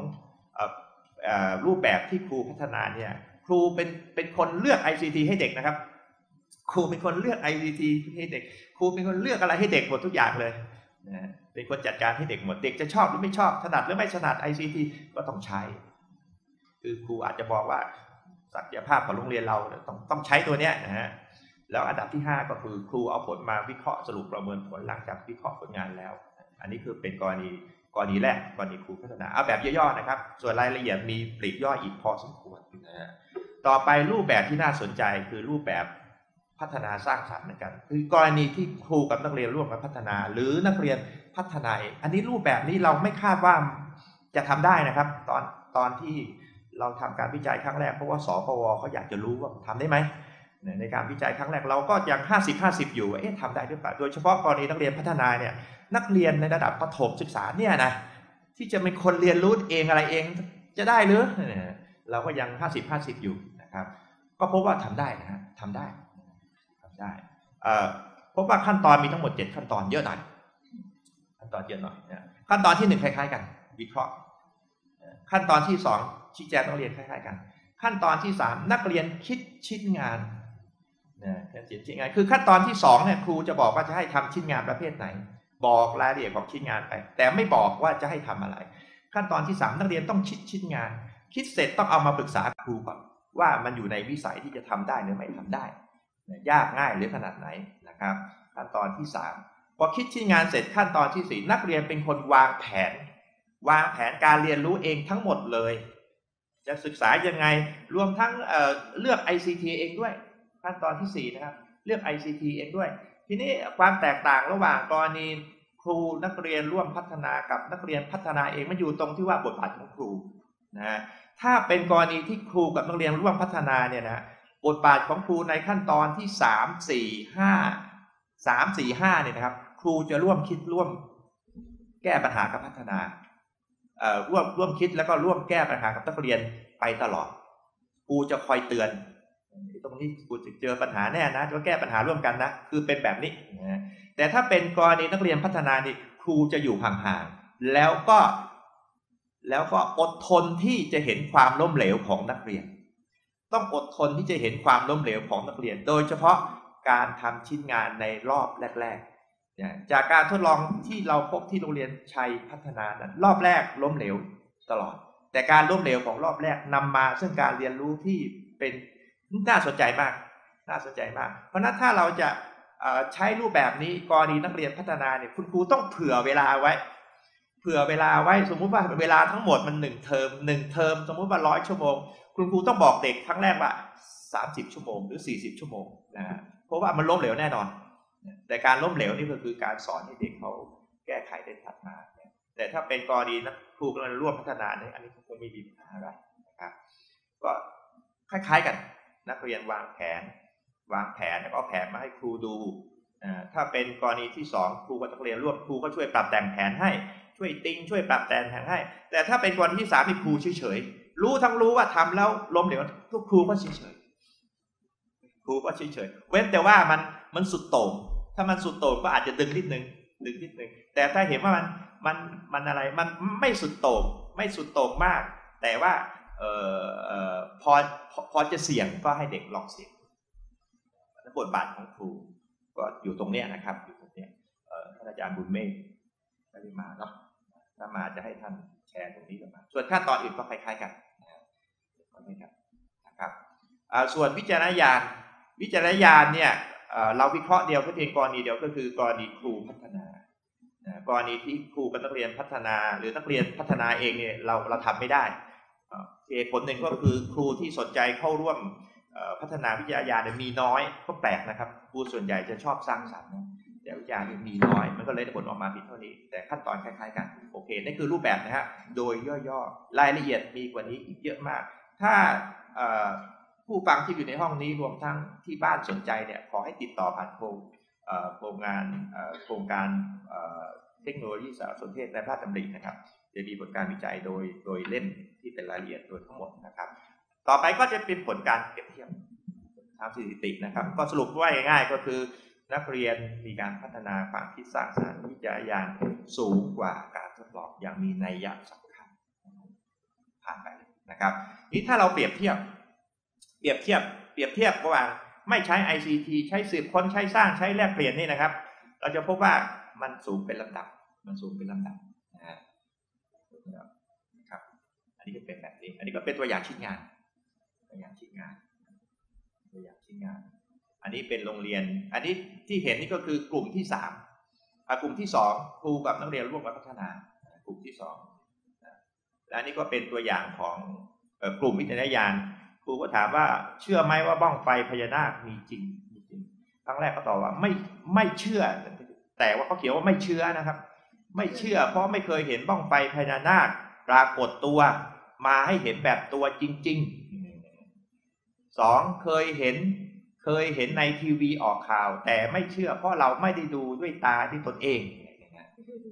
รูปแบบที่ครูพัฒนาเนี่ยครูเป็นคนเลือก ICT ให้เด็กนะครับครูเป็นคนเลือก ICT ให้เด็กครูเป็นคนเลือกอะไรให้เด็กหมดทุกอย่างเลยนะเป็นคนจัดการให้เด็กหมดเด็กจะชอบหรือไม่ชอบถนัดหรือไม่ถนัด ICT ก็ต้องใช้คือครูอาจจะบอกว่าศักยภาพของโรงเรียนเราต้องใช้ตัวเนี้ยนะฮะแล้วอันดับที่5ก็คือครูเอาผลมาวิเคราะห์สรุปประเมินผลหลังจากวิเคราะห์ผลงานแล้วอันนี้คือเป็นกรณีแรกกรณีครูพัฒนาเอาแบบย่อๆนะครับส่วนรายละเอียดมีปลีกย่อยอีกพอสมควรนะฮะต่อไปรูปแบบที่น่าสนใจคือรูปแบบพัฒนาสร้างสรรค์เหมือนกันคือกรณีที่ครูกับนักเรียนร่วมกันพัฒนาหรือนักเรียนพัฒนาอันนี้รูปแบบนี้เราไม่คาดว่าจะทำได้นะครับตอนที่เราทำการวิจัยครั้งแรกเพราะว่าสปว.เขาอยากจะรู้ว่าทำได้ไหมในการวิจัยครั้งแรกเราก็ยัง50-50อยู่เอ๊ะทำได้หรือเปล่าโดยเฉพาะกรณีนักเรียนพัฒนาเนี่ยนักเรียนในระดับประถมศึกษาเนี่ยนะที่จะเป็นคนเรียนรู้เองอะไรเองจะได้หรือเราก็ยัง50-50อยู่นะครับก็พบว่าทำได้นะฮะทำได้พบว่าขั้นตอนมีทั้งหมด7ขั้นตอนเยอะหน่อยนะขั้นตอนที่1คล้ายๆกันวิเคราะห์ขั้นตอนที่2ชี้แจงนักเรียนคล้ายๆกันขั้นตอนที่3นักเรียนคิดชิ้นงานนะคือขั้นตอนที่2เนี่ยครูจะบอกว่าจะให้ทำชิ้นงานประเภทไหนบอกรายละเอียดของชิ้นงานไปแต่ไม่บอกว่าจะให้ทำอะไรขั้นตอนที่3นักเรียนต้องคิดชิ้นงานคิดเสร็จต้องเอามาปรึกษาครูก่อนว่ามันอยู่ในวิสัยที่จะทำได้หรือไม่ทำได้ยากง่ายหรือขนาดไหนนะครับขั้นตอนที่3พอคิดชิ้นงานเสร็จขั้นตอนที่4นักเรียนเป็นคนวางแผนการเรียนรู้เองทั้งหมดเลยจะศึกษายังไงรวมทั้งเลือก ICT เองด้วยขั้นตอนที่4นะครับเลือก ICT เองด้วยทีนี้ความแตกต่างระหว่างกรณีครูนักเรียนร่วมพัฒนากับนักเรียนพัฒนาเองมันอยู่ตรงที่ว่าบทบาทของครูนะถ้าเป็นกรณีที่ครูกับนักเรียนร่วมพัฒนาเนี่ยนะบทบาทของครูในขั้นตอนที่3, 4, 5เนี่ยนะครับครูจะร่วมคิดร่วมแก้ปัญหากับพัฒนาร่วมคิดแล้วก็ร่วมแก้ปัญหากับนักเรียนไปตลอดครูจะคอยเตือนตรงนี้ครูจะเจอปัญหาแน่นะจะแก้ปัญหาร่วมกันนะคือเป็นแบบนี้นะแต่ถ้าเป็นกรณีนักเรียนพัฒนานี่ครูจะอยู่ห่างๆแล้วก็อดทนที่จะเห็นความล้มเหลวของนักเรียนต้องอดทนที่จะเห็นความล้มเหลวของนักเรียนโดยเฉพาะการทำชิ้นงานในรอบแรกๆจากการทดลองที่เราพบที่โรงเรียนชัยพัฒนานั้นรอบแรกล้มเหลวตลอดแต่การล้มเหลวของรอบแรกนำมาซึ่งการเรียนรู้ที่เป็นน่าสนใจมากเพราะนั้นถ้าเราจะใช้รูปแบบนี้กรณีนักเรียนพัฒนาเนี่ยคุณครูต้องเผื่อเวลาไว้สมมุติว่าเวลาทั้งหมดมัน1 เทอมสมมุติว่า100 ชั่วโมงคุณครูต้องบอกเด็กครั้งแรกว่า30 ชั่วโมงหรือ40 ชั่วโมงนะฮะเพราะว่ามันล้มเหลวแน่นอนแต่การล้มเหลวนี่ก็คือการสอนให้เด็กเขาแก้ไขได้ทันมาแต่ถ้าเป็นกรณีนักครูกำลังร่วมพัฒนาเนี่ยอันนี้คงไม่มีปัญหาอะไรนะครับก็คล้ายๆกันนักเรียนวางแผนแล้วก็เอาแผนมาให้ครูดูถ้าเป็นกรณีที่2ครูกับนักเรียนร่วมครูก็ช่วยปรับแต่งแผนให้ช่วยติ้งช่วยปรับแต่งแผนให้แต่ถ้าเป็นกรณีที่3ที่ครูเฉยๆรู้ว่าทำแล้วล้มเหลวทุกครูก็เฉยๆเว้นแต่ว่ามันสุดโต่งถ้ามันสุดโต่งก็อาจจะดึงนิดนึงแต่ถ้าเห็นว่ามันอะไรมันไม่สุดโต่งมากแต่ว่าพอจะเสี่ยงก็ให้เด็กลองเสี่ยงบทบาทของครูก็อยู่ตรงเนี้ยนะครับอยู่ตรงเนี้ยท่านอาจารย์บุญเมฆได้มาเนาะถ้ามาจะให้ท่านแชร์ตรงนี้กันมาส่วนขั้นตอนอื่นก็คล้ายๆกันนะครับส่วนวิจารณญาณเนี่ยเราวิเคราะห์เดียวเพียงกรณีเดียวก็คือกรณีครูพัฒนากรณีที่ครูกับนักเรียนพัฒนาหรือนักเรียนพัฒนาเองเนี่ยเราทำไม่ได้เหตุผลหนึ่งก็คือครูที่สนใจเข้าร่วมพัฒนาวิทยาญาณมีน้อยก็แปลกนะครับครูส่วนใหญ่จะชอบสร้างสรรค์แต่วิทยาญาณมีน้อยมันก็เลยผลออกมาผิดเท่านี้แต่ขั้นตอนคล้ายๆกันโอเคนี่คือรูปแบบนะฮะโดยย่อๆรายละเอียดมีกว่านี้อีกเยอะมากถ้าผู้ฟังที่อยู่ในห้องนี้รวมทั้งที่บ้านสนใจเนี่ยขอให้ติดต่อผ่านโครงการเทคโนโลยีสารสนเทศและพระราชดำรินะครับจะมีผลการวิจัยโดยเล่มที่เป็นรายละเอียดโดยทั้งหมดนะครับต่อไปก็จะเป็นผลการเปรียบเทียบ ตามสถิตินะครับก็สรุปว่าง่ายๆก็คือนักเรียนมีการพัฒนาความคิดสร้างสรรค์วิจารยานสูงกว่าการทดลองอย่างมีนัยยะสำคัญผ่านไปนะครับนี่ถ้าเราเปรียบเทียบระหว่างไม่ใช้ ICT ใช้สืบค้นใช้สร้างใช้แลกเปลี่ยนนี่นะครับเราจะพบว่ามันสูงเป็นลำดับนะครับอันนี้ก็เป็นแบบนี้อันนี้ก็เป็นตัวอย่างชิ้นงานอันนี้เป็นโรงเรียนอันนี้ที่เห็นนี่ก็คือกลุ่มที่3กลุ่มที่2ครูกับนักเรียนร่วมกันพัฒนากลุ่มที่2และอันนี้ก็เป็นตัวอย่างของกลุ่มวิทยายานครูก็ถามว่าเชื่อไหมว่าบ้องไฟพญานาคมีจริงครั้งแรกก็ตอบว่าไม่เชื่อแต่ว่าเขาเขียนว่าไม่เชื่อนะครับไม่เชื่อเพราะไม่เคยเห็นบ้องไฟพญานาคปรากฏตัวมาให้เห็นแบบตัวจริงๆ2เคยเห็นในทีวีออกข่าวแต่ไม่เชื่อเพราะเราไม่ได้ดูด้วยตาที่ตนเอง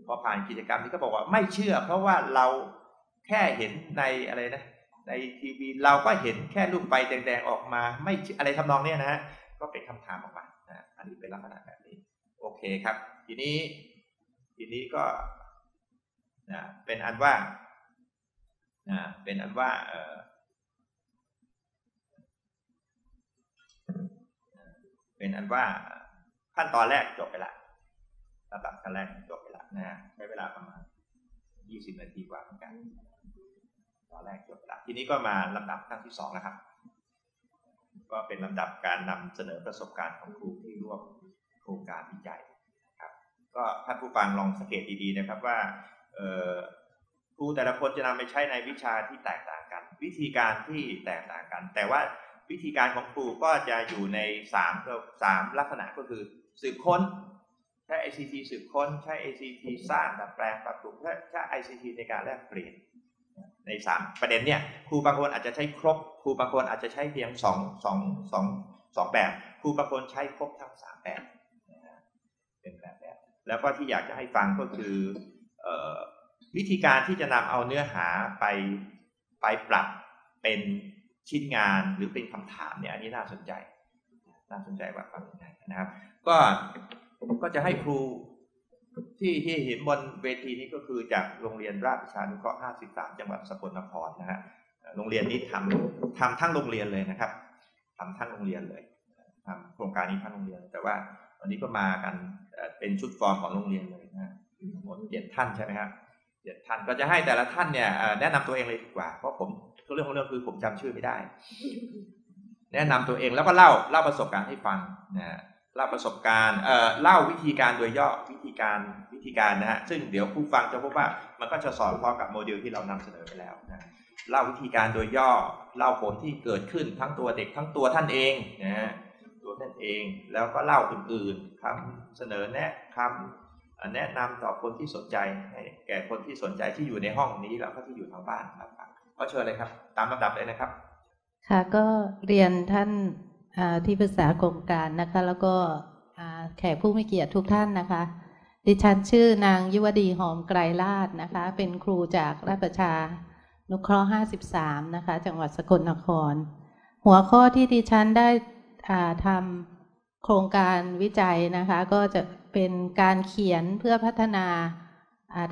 พอผ่านกิจกรรมนี้ก็บอกว่าไม่เชื่อเพราะว่าเราแค่เห็นในอะไรนะในทีวีเราก็เห็นแค่ลูกไฟแดงๆออกมาไม่อะไรทำนองนี้นะฮะก็เป็นคำถามออกมาอันนี้เป็นลักษณะแบบนี้โอเคครับทีนี้ก็เป็นอันว่าขั้นตอนแรกจบไปละระดับขั้นแรกจบไปละนะฮะใช้เวลาประมาณ20นาทีกว่าเหมือนกันตอนแรกจบไปละทีนี้ก็มาลำดับขั้นที่2นะครับก็เป็นลำดับการนำเสนอประสบการณ์ของครูที่ร่วมโครงการวิจัยนะครับก็ท่านผู้ฟังลองสังเกตดีๆนะครับว่าครูแต่ละคนจะนำไปใช้ในวิชาที่แตกต่างกันวิธีการที่แตกต่างกันแต่ว่าวิธีการของครูก็จะอยู่ใน3ลักษณะก็คือสืบค้นใช้ ICT สืบค้นใช้ ICT สร้างดัดแปลงปรับปรุงใช้ ICT ในการแลกเปลี่ยนใน3ประเด็นเนี่ยครูบางคนอาจจะใช้ครบครูบางคนอาจจะใช้เพียง2แบบครูบางคนใช้ครบทั้ง3แบบเป็นแบบแล้วก็ที่อยากจะให้ฟังก็คือวิธีการที่จะนำเอาเนื้อหาไปปรับเป็นชิ้นงานหรือเป็นคำถามเนี่ยอันนี้น่าสนใจว่าความยังไงนะครับก็จะให้ครูที่เห็นบนเวทีนี้ก็คือจากโรงเรียนราชประชานุเคราะห์53จังหวัดสกลนครนะฮะโรงเรียนนี้ทำทั้งโรงเรียนเลยนะครับทำทั้งโรงเรียนเลยทำโครงการนี้ทั้งโรงเรียนแต่ว่าวันนี้ก็มากันเป็นชุดฟอร์มของโรงเรียนเลยนะทั้งหมด7ท่านใช่ไหมครับ7ท่านก็จะให้แต่ละท่านเนี่ยแนะนำตัวเองเลยดีกว่าเพราะผมเรื่องคือผมจำชื่อไม่ได้แนะนำตัวเองแล้วก็เล่าประสบการณ์ให้ฟังนะเล่าประสบการณ์เล่าวิธีการโดยย่อวิธีการนะฮะซึ่งเดี๋ยวผู้ฟังจะพบว่ามันก็จะสอดคล้องกับโมเดลที่เรานำเสนอไปแล้วนะเล่าวิธีการโดยย่อเล่าผลที่เกิดขึ้นทั้งตัวเด็กทั้งตัวท่านเองนะฮะตัวท่านเองแล้วก็เล่าอื่นๆคำเสนอแนะคำแนะนำต่อคนที่สนใจให้แก่คนที่สนใจที่อยู่ในห้องนี้แล้วก็ที่อยู่ทางบ้านครับก็เชิญเลยครับตามลำดับเลยนะครับค่ะก็เรียนท่านที่ปรึกษาโครงการนะคะแล้วก็แขกผู้มีเกียรติทุกท่านนะคะดิฉันชื่อนางยุวดีหอมไกรราชนะคะเป็นครูจากราชประชานุเคราะห์53นะคะจังหวัดสกลนครหัวข้อที่ดิฉันได้ทำโครงการวิจัยนะคะก็จะเป็นการเขียนเพื่อพัฒนา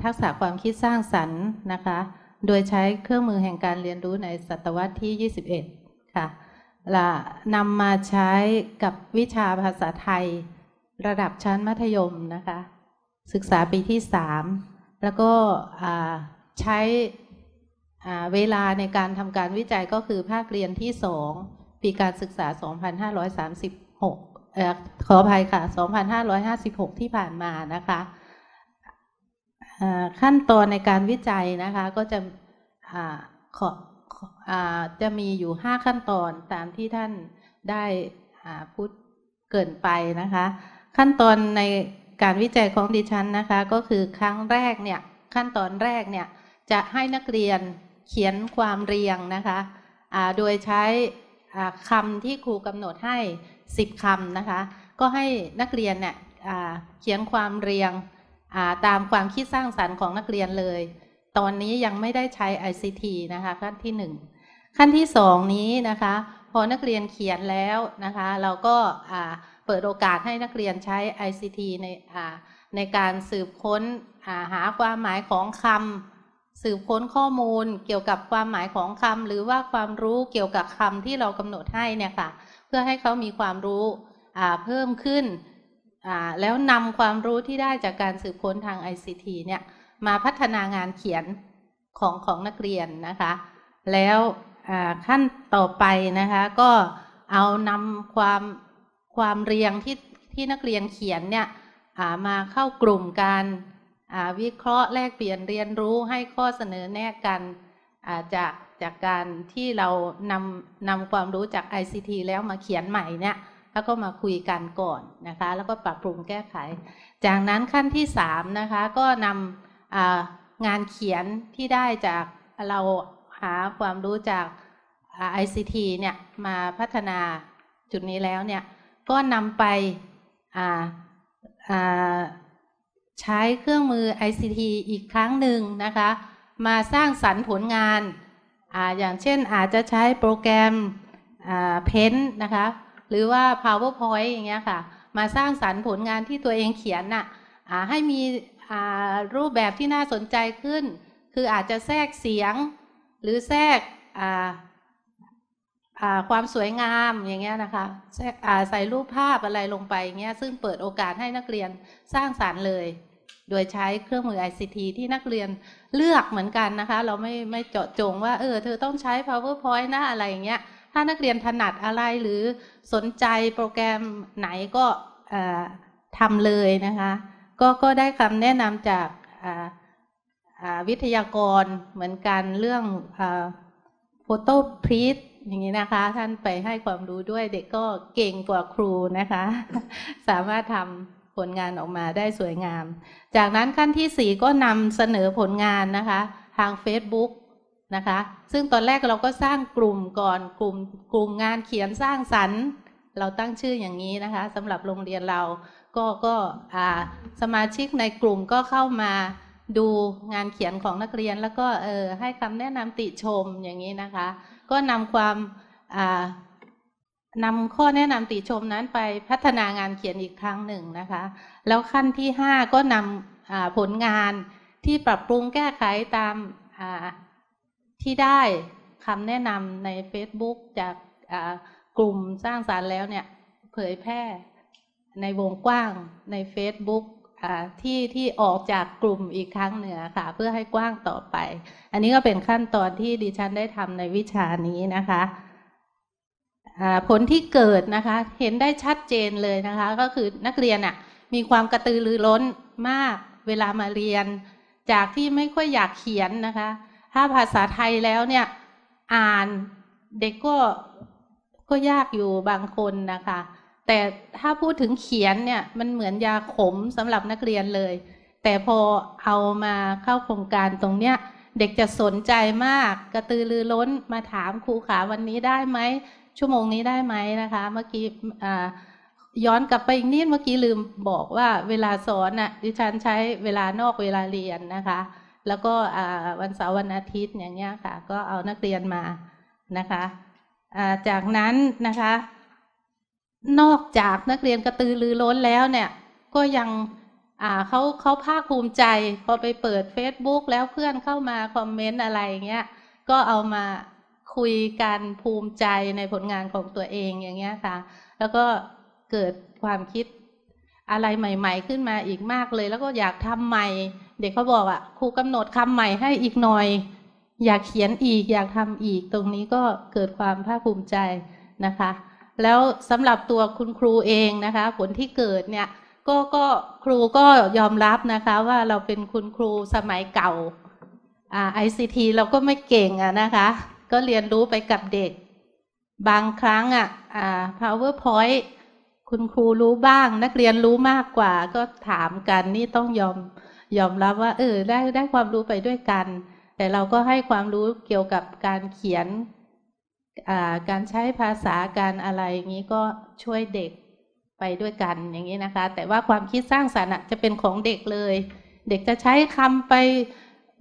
ทักษะความคิดสร้างสรรค์นะคะโดยใช้เครื่องมือแห่งการเรียนรู้ในศตวรรษที่21ค่ะและนำมาใช้กับวิชาภาษาไทยระดับชั้นมัธยมนะคะศึกษาปีที่3แล้วก็ใช้เวลาในการทำการวิจัยก็คือภาคเรียนที่2ปีการศึกษา2536ขออภัยค่ะ2556ที่ผ่านมานะคะขั้นตอนในการวิจัยนะคะก็จะมีอยู่5ขั้นตอนตามที่ท่านได้พูดเกินไปนะคะขั้นตอนในการวิจัยของดิฉันนะคะก็คือขั้นตอนแรกเนี่ยจะให้นักเรียนเขียนความเรียงนะคะโดยใช้คำที่ครูกำหนดให้10คำนะคะก็ให้นักเรียนเนี่ยเขียนความเรียงตามความคิดสร้างสรรค์ของนักเรียนเลยตอนนี้ยังไม่ได้ใช้ ICT นะคะขั้นที่1ขั้นที่2นี้นะคะพ อนักเรียนเขียนแล้วนะคะเราก็เปิดโอกาสให้นักเรียนใช้ ICT ในการสืบค้นหาความหมายของคำสืบค้นข้อมูลเกี่ยวกับความหมายของคำหรือว่าความรู้เกี่ยวกับคำที่เรากำหนดให้เนี่ยค่ะเพื่อให้เขามีความรู้เพิ่มขึ้นแล้วนำความรู้ที่ได้จากการสืบค้นทาง ICT เนี่ยมาพัฒนางานเขียนของนักเรียนนะคะแล้วขั้นต่อไปนะคะก็เอานำความเรียงที่นักเรียนเขียนเนี่ยมาเข้ากลุ่มการวิเคราะห์แลกเปลี่ยนเรียนรู้ให้ข้อเสนอแนะกันจากการที่เรานำความรู้จาก ICT แล้วมาเขียนใหม่เนี่ยแล้วก็มาคุยกันก่อนนะคะแล้วก็ปรับปรุงแก้ไขจากนั้นขั้นที่3นะคะก็นำงานเขียนที่ได้จากเราหาความรู้จาก ICT เนี่ยมาพัฒนาจุดนี้แล้วเนี่ยก็นำไปใช้เครื่องมือ ICT อีกครั้งหนึ่งนะคะมาสร้างสรรค์ผลงาน อย่างเช่นอาจจะใช้โปรแกรมPaint นะคะหรือว่า PowerPoint อย่างเงี้ยค่ะมาสร้างสรรค์ผลงานที่ตัวเองเขียนน่ะให้มีรูปแบบที่น่าสนใจขึ้นคืออาจจะแทรกเสียงหรือแทรกความสวยงามอย่างเงี้ยนะคะแทรกใส่รูปภาพอะไรลงไปอย่างเงี้ยซึ่งเปิดโอกาสให้นักเรียนสร้างสรรค์เลยโดยใช้เครื่องมือ ICT ที่นักเรียนเลือกเหมือนกันนะคะเราไม่เจาะจงว่าเธอต้องใช้ PowerPoint นะอะไรอย่างเงี้ยถ้านักเรียนถนัดอะไรหรือสนใจโปรแกรมไหนก็ทำเลยนะคะก็ได้คำแนะนำจากวิทยากรเหมือนกันเรื่องโฟโต้พรีสอย่างนี้นะคะท่านไปให้ความรู้ด้วยเด็กก็เก่งกว่าครูนะคะสามารถทำผลงานออกมาได้สวยงามจากนั้นขั้นที่4ก็นำเสนอผลงานนะคะทาง Facebook นะคะซึ่งตอนแรกเราก็สร้างกลุ่มก่อนกลุ่มงานเขียนสร้างสรรค์เราตั้งชื่ออย่างนี้นะคะสำหรับโรงเรียนเราก็สมาชิกในกลุ่มก็เข้ามาดูงานเขียนของนักเรียนแล้วก็ให้คำแนะนำติชมอย่างนี้นะคะก็นำข้อแนะนำติชมนั้นไปพัฒนางานเขียนอีกครั้งหนึ่งนะคะแล้วขั้นที่5ก็นำผลงานที่ปรับปรุงแก้ไขตามที่ได้คำแนะนำใน Facebook จากกลุ่มสร้างสรรค์แล้วเนี่ยเผยแพร่ในวงกว้างใน Facebookที่ออกจากกลุ่มอีกครั้งหนึ่งค่ะเพื่อให้กว้างต่อไปอันนี้ก็เป็นขั้นตอนที่ดิฉันได้ทำในวิชานี้นะคะผลที่เกิดนะคะเห็นได้ชัดเจนเลยนะคะก็คือนักเรียนมีความกระตือรือร้นมากเวลามาเรียนจากที่ไม่ค่อยอยากเขียนนะคะถ้าภาษาไทยแล้วเนี่ยอ่านเด็กก็ยากอยู่บางคนนะคะแต่ถ้าพูดถึงเขียนเนี่ยมันเหมือนยาขมสำหรับนักเรียนเลยแต่พอเอามาเข้าโครงการตรงเนี้ยเด็กจะสนใจมากกระตือรือร้นมาถามครูขาวันนี้ได้ไหมชั่วโมงนี้ได้ไหมนะคะเมื่อกี้ย้อนกลับไปอีกนิดเมื่อกี้ลืมบอกว่าเวลาสอนดิฉันใช้เวลานอกเวลาเรียนนะคะแล้วก็วันเสาร์วันอาทิตย์อย่างเงี้ยค่ะก็เอานักเรียนมานะคะจากนั้นนะคะนอกจากนักเรียนกระตือรือร้นแล้วเนี่ยก็ยังเขาภาคภูมิใจพอไปเปิด Facebook แล้วเพื่อนเข้ามาคอมเมนต์อะไรอย่างเงี้ยก็เอามาคุยกันภูมิใจในผลงานของตัวเองอย่างเงี้ยค่ะแล้วก็เกิดความคิดอะไรใหม่ๆขึ้นมาอีกมากเลยแล้วก็อยากทำใหม่เด็กเขาบอกครูกำหนดคำใหม่ให้อีกหน่อยอยากเขียนอีกอยากทำอีกตรงนี้ก็เกิดความภาคภูมิใจนะคะแล้วสำหรับตัวคุณครูเองนะคะผลที่เกิดเนี่ยก็ครูก็ยอมรับนะคะว่าเราเป็นคุณครูสมัยเก่าICT เราก็ไม่เก่งนะคะก็เรียนรู้ไปกับเด็กบางครั้งPowerPoint คุณครูรู้บ้างนักเรียนรู้มากกว่าก็ถามกันนี่ต้องยอมรับว่าได้ความรู้ไปด้วยกันแต่เราก็ให้ความรู้เกี่ยวกับการเขียนการใช้ภาษาการอะไรอย่างนี้ก็ช่วยเด็กไปด้วยกันอย่างนี้นะคะแต่ว่าความคิดสร้างสรรค์จะเป็นของเด็กเลยเด็กจะใช้คำไป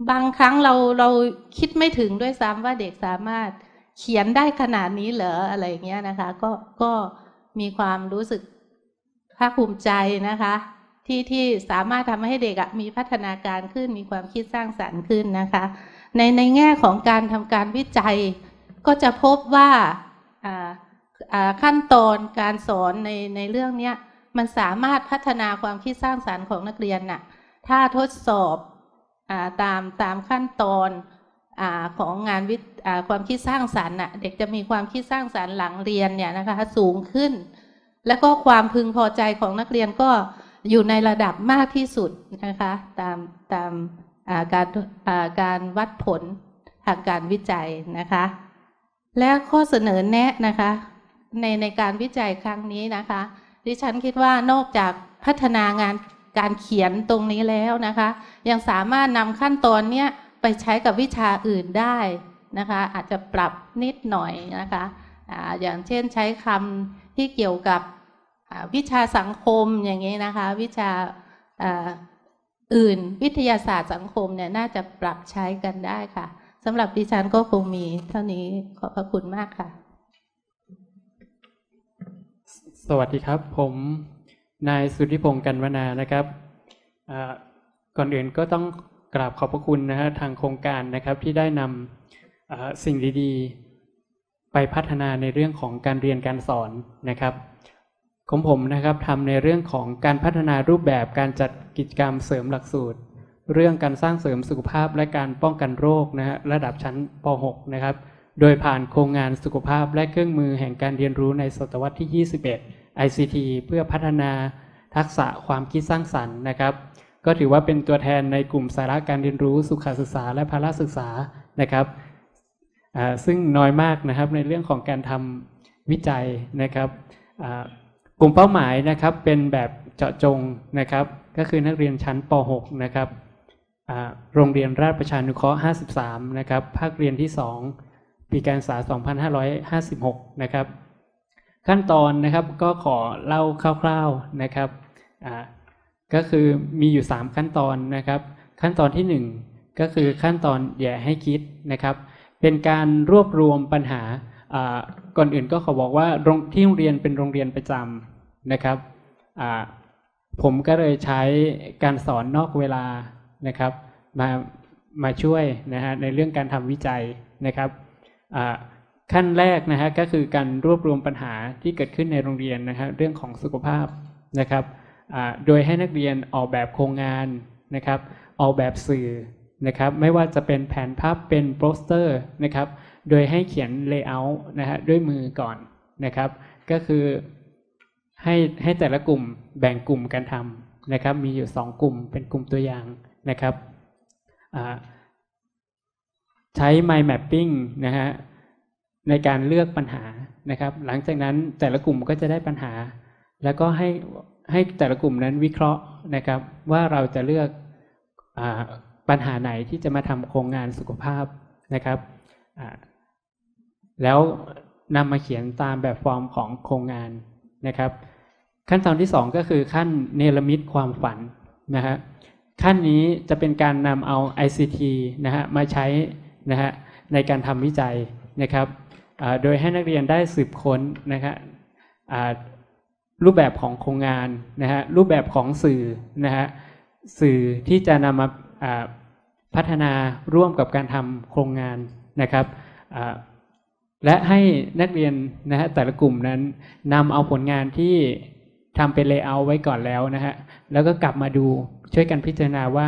บางครั้งเราคิดไม่ถึงด้วยซ้ำว่าเด็กสามารถ เขียนได้ขนาดนี้เหรออะไรอย่างเงี้ยนะคะก็มีความรู้สึกภาคภูมิใจนะคะที่สามารถทำให้เด็กมีพัฒนาการขึ้นมีความคิดสร้างสรรค์ขึ้นนะคะในแง่ของการทำการวิจัยก็จะพบว่าขั้นตอนการสอนในเรื่องนี้มันสามารถพัฒนาความคิดสร้างสรรค์ของนักเรียนน่ะถ้าทดสอบตามขั้นตอนของงานวิความคิดสร้างสรรค์น่ะเด็กจะมีความคิดสร้างสรรค์หลังเรียนเนี่ยนะคะสูงขึ้นและก็ความพึงพอใจของนักเรียนก็อยู่ในระดับมากที่สุดนะคะตามการวัดผลทางการวิจัยนะคะและข้อเสนอแนะนะคะในการวิจัยครั้งนี้นะคะดิฉันคิดว่านอกจากพัฒนางานการเขียนตรงนี้แล้วนะคะยังสามารถนำขั้นตอนเนี้ยไปใช้กับวิชาอื่นได้นะคะอาจจะปรับนิดหน่อยนะคะอย่างเช่นใช้คำที่เกี่ยวกับวิชาสังคมอย่างนี้นะคะวิชาอื่นวิทยาศาสตร์สังคมเนี่ยน่าจะปรับใช้กันได้ค่ะสำหรับดิฉันก็คงมีเท่านี้ขอบพระคุณมากค่ะสวัสดีครับผมนายสุทธิพงศ์กันวนานะครับก่อนอื่นก็ต้องกราบขอบพระคุณนะฮะทางโครงการนะครับที่ได้นำสิ่งดีๆไปพัฒนาในเรื่องของการเรียนการสอนนะครับของผมนะครับทำในเรื่องของการพัฒนารูปแบบการจัดกิจกรรมเสริมหลักสูตรเรื่องการสร้างเสริมสุขภาพและการป้องกันโรคนะฮะระดับชั้นป .6 นะครับโดยผ่านโครงงานสุขภาพและเครื่องมือแห่งการเรียนรู้ในศตวรรษที่21 ICT เพื่อพัฒนาทักษะความคิดสร้างสรรค์นะครับก็ถือว่าเป็นตัวแทนในกลุ่มสาระการเรียนรู้สุขศึกษาและพละศึกษานะครับซึ่งน้อยมากนะครับในเรื่องของการทำวิจัยนะครับกลุ่มเป้าหมายนะครับเป็นแบบเจาะจงนะครับก็คือนักเรียนชั้นป .6 นะครับโรงเรียนราชประชานุเคราะห์53นะครับภาคเรียนที่2ปีการศึกษา2556นะครับขั้นตอนนะครับก็ขอเล่าคร่าวๆนะครับก็คือมีอยู่3ขั้นตอนนะครับขั้นตอนที่1ก็คือขั้นตอนแย่ให้คิดนะครับเป็นการรวบรวมปัญหาก่อนอื่นก็ขอบอกว่าที่โรงเรียนเป็นโรงเรียนประจำนะครับผมก็เลยใช้การสอนนอกเวลานะครับมาช่วยนะฮะในเรื่องการทำวิจัยนะครับขั้นแรกนะฮะก็คือการรวบรวมปัญหาที่เกิดขึ้นในโรงเรียนนะฮะเรื่องของสุขภาพนะครับโดยให้นักเรียนออกแบบโครงงานนะครับออกแบบสื่อนะครับไม่ว่าจะเป็นแผนภาพเป็นโปสเตอร์นะครับโดยให้เขียนเลเยอร์นะฮะด้วยมือก่อนนะครับก็คือให้แต่ละกลุ่มแบ่งกลุ่มการทำนะครับมีอยู่2กลุ่มเป็นกลุ่มตัวอย่างนะครับใช้ mind mapping นะฮะในการเลือกปัญหานะครับหลังจากนั้นแต่ละกลุ่มก็จะได้ปัญหาแล้วก็ให้แต่ละกลุ่มนั้นวิเคราะห์นะครับว่าเราจะเลือกปัญหาไหนที่จะมาทำโครงงานสุขภาพนะครับแล้วนำมาเขียนตามแบบฟอร์มของโครงงานนะครับขั้นตอนที่2ก็คือขั้นเนรมิตความฝันนะฮะขั้นนี้จะเป็นการนำเอา ICT นะฮะมาใช้นะฮะในการทำวิจัยนะครับโดยให้นักเรียนได้สืบค้นนะฮะรูปแบบของโครงงานนะฮะรูปแบบของสื่อนะฮะสื่อที่จะนำมาพัฒนาร่วมกับการทำโครงงานนะครับและให้นักเรียนนะฮะแต่ละกลุ่มนั้นนำเอาผลงานที่ทำเป็นเลเยอร์ไว้ก่อนแล้วนะฮะแล้วก็กลับมาดูช่วยกันพิจารณาว่า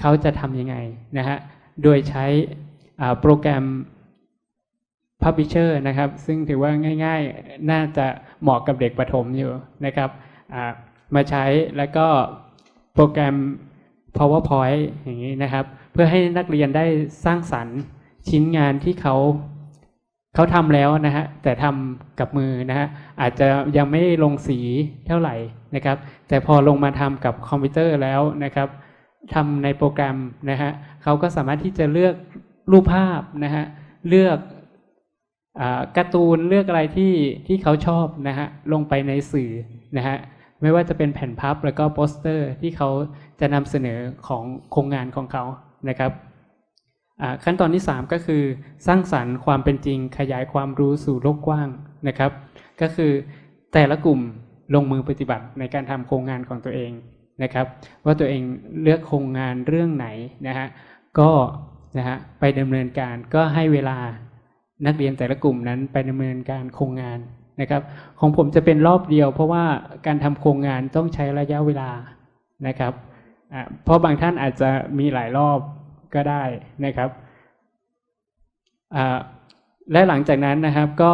เขาจะทำยังไงนะฮะโดยใช้โปรแกรม Publisher นะครับซึ่งถือว่าง่ายๆน่าจะเหมาะกับเด็กประถมอยู่นะครับมาใช้แล้วก็โปรแกรม PowerPoint อย่างนี้นะครับเพื่อให้นักเรียนได้สร้างสรรค์ชิ้นงานที่เขาทำแล้วนะฮะแต่ทำกับมือนะฮะอาจจะยังไม่ลงสีเท่าไหร่นะครับแต่พอลงมาทำกับคอมพิวเตอร์แล้วนะครับทำในโปรแกรมนะฮะเขาก็สามารถที่จะเลือกรูปภาพนะฮะเลือกการ์ตูนเลือกอะไรที่เขาชอบนะฮะลงไปในสื่อนะฮะไม่ว่าจะเป็นแผ่นพับแล้วก็โปสเตอร์ที่เขาจะนำเสนอของโครงงานของเขานะครับ ขั้นตอนที่3ก็คือสร้างสรรค์ความเป็นจริงขยายความรู้สู่โลกกว้างนะครับก็คือแต่ละกลุ่มลงมือปฏิบัติในการทำโครงงานของตัวเองนะครับว่าตัวเองเลือกโครงงานเรื่องไหนนะฮะก็นะฮะไปดำเนินการก็ให้เวลานักเรียนแต่ละกลุ่มนั้นไปดำเนินการโครงงานนะครับของผมจะเป็นรอบเดียวเพราะว่าการทำโครงงานต้องใช้ระยะเวลานะครับเพราะบางท่านอาจจะมีหลายรอบก็ได้นะครับและหลังจากนั้นนะครับก็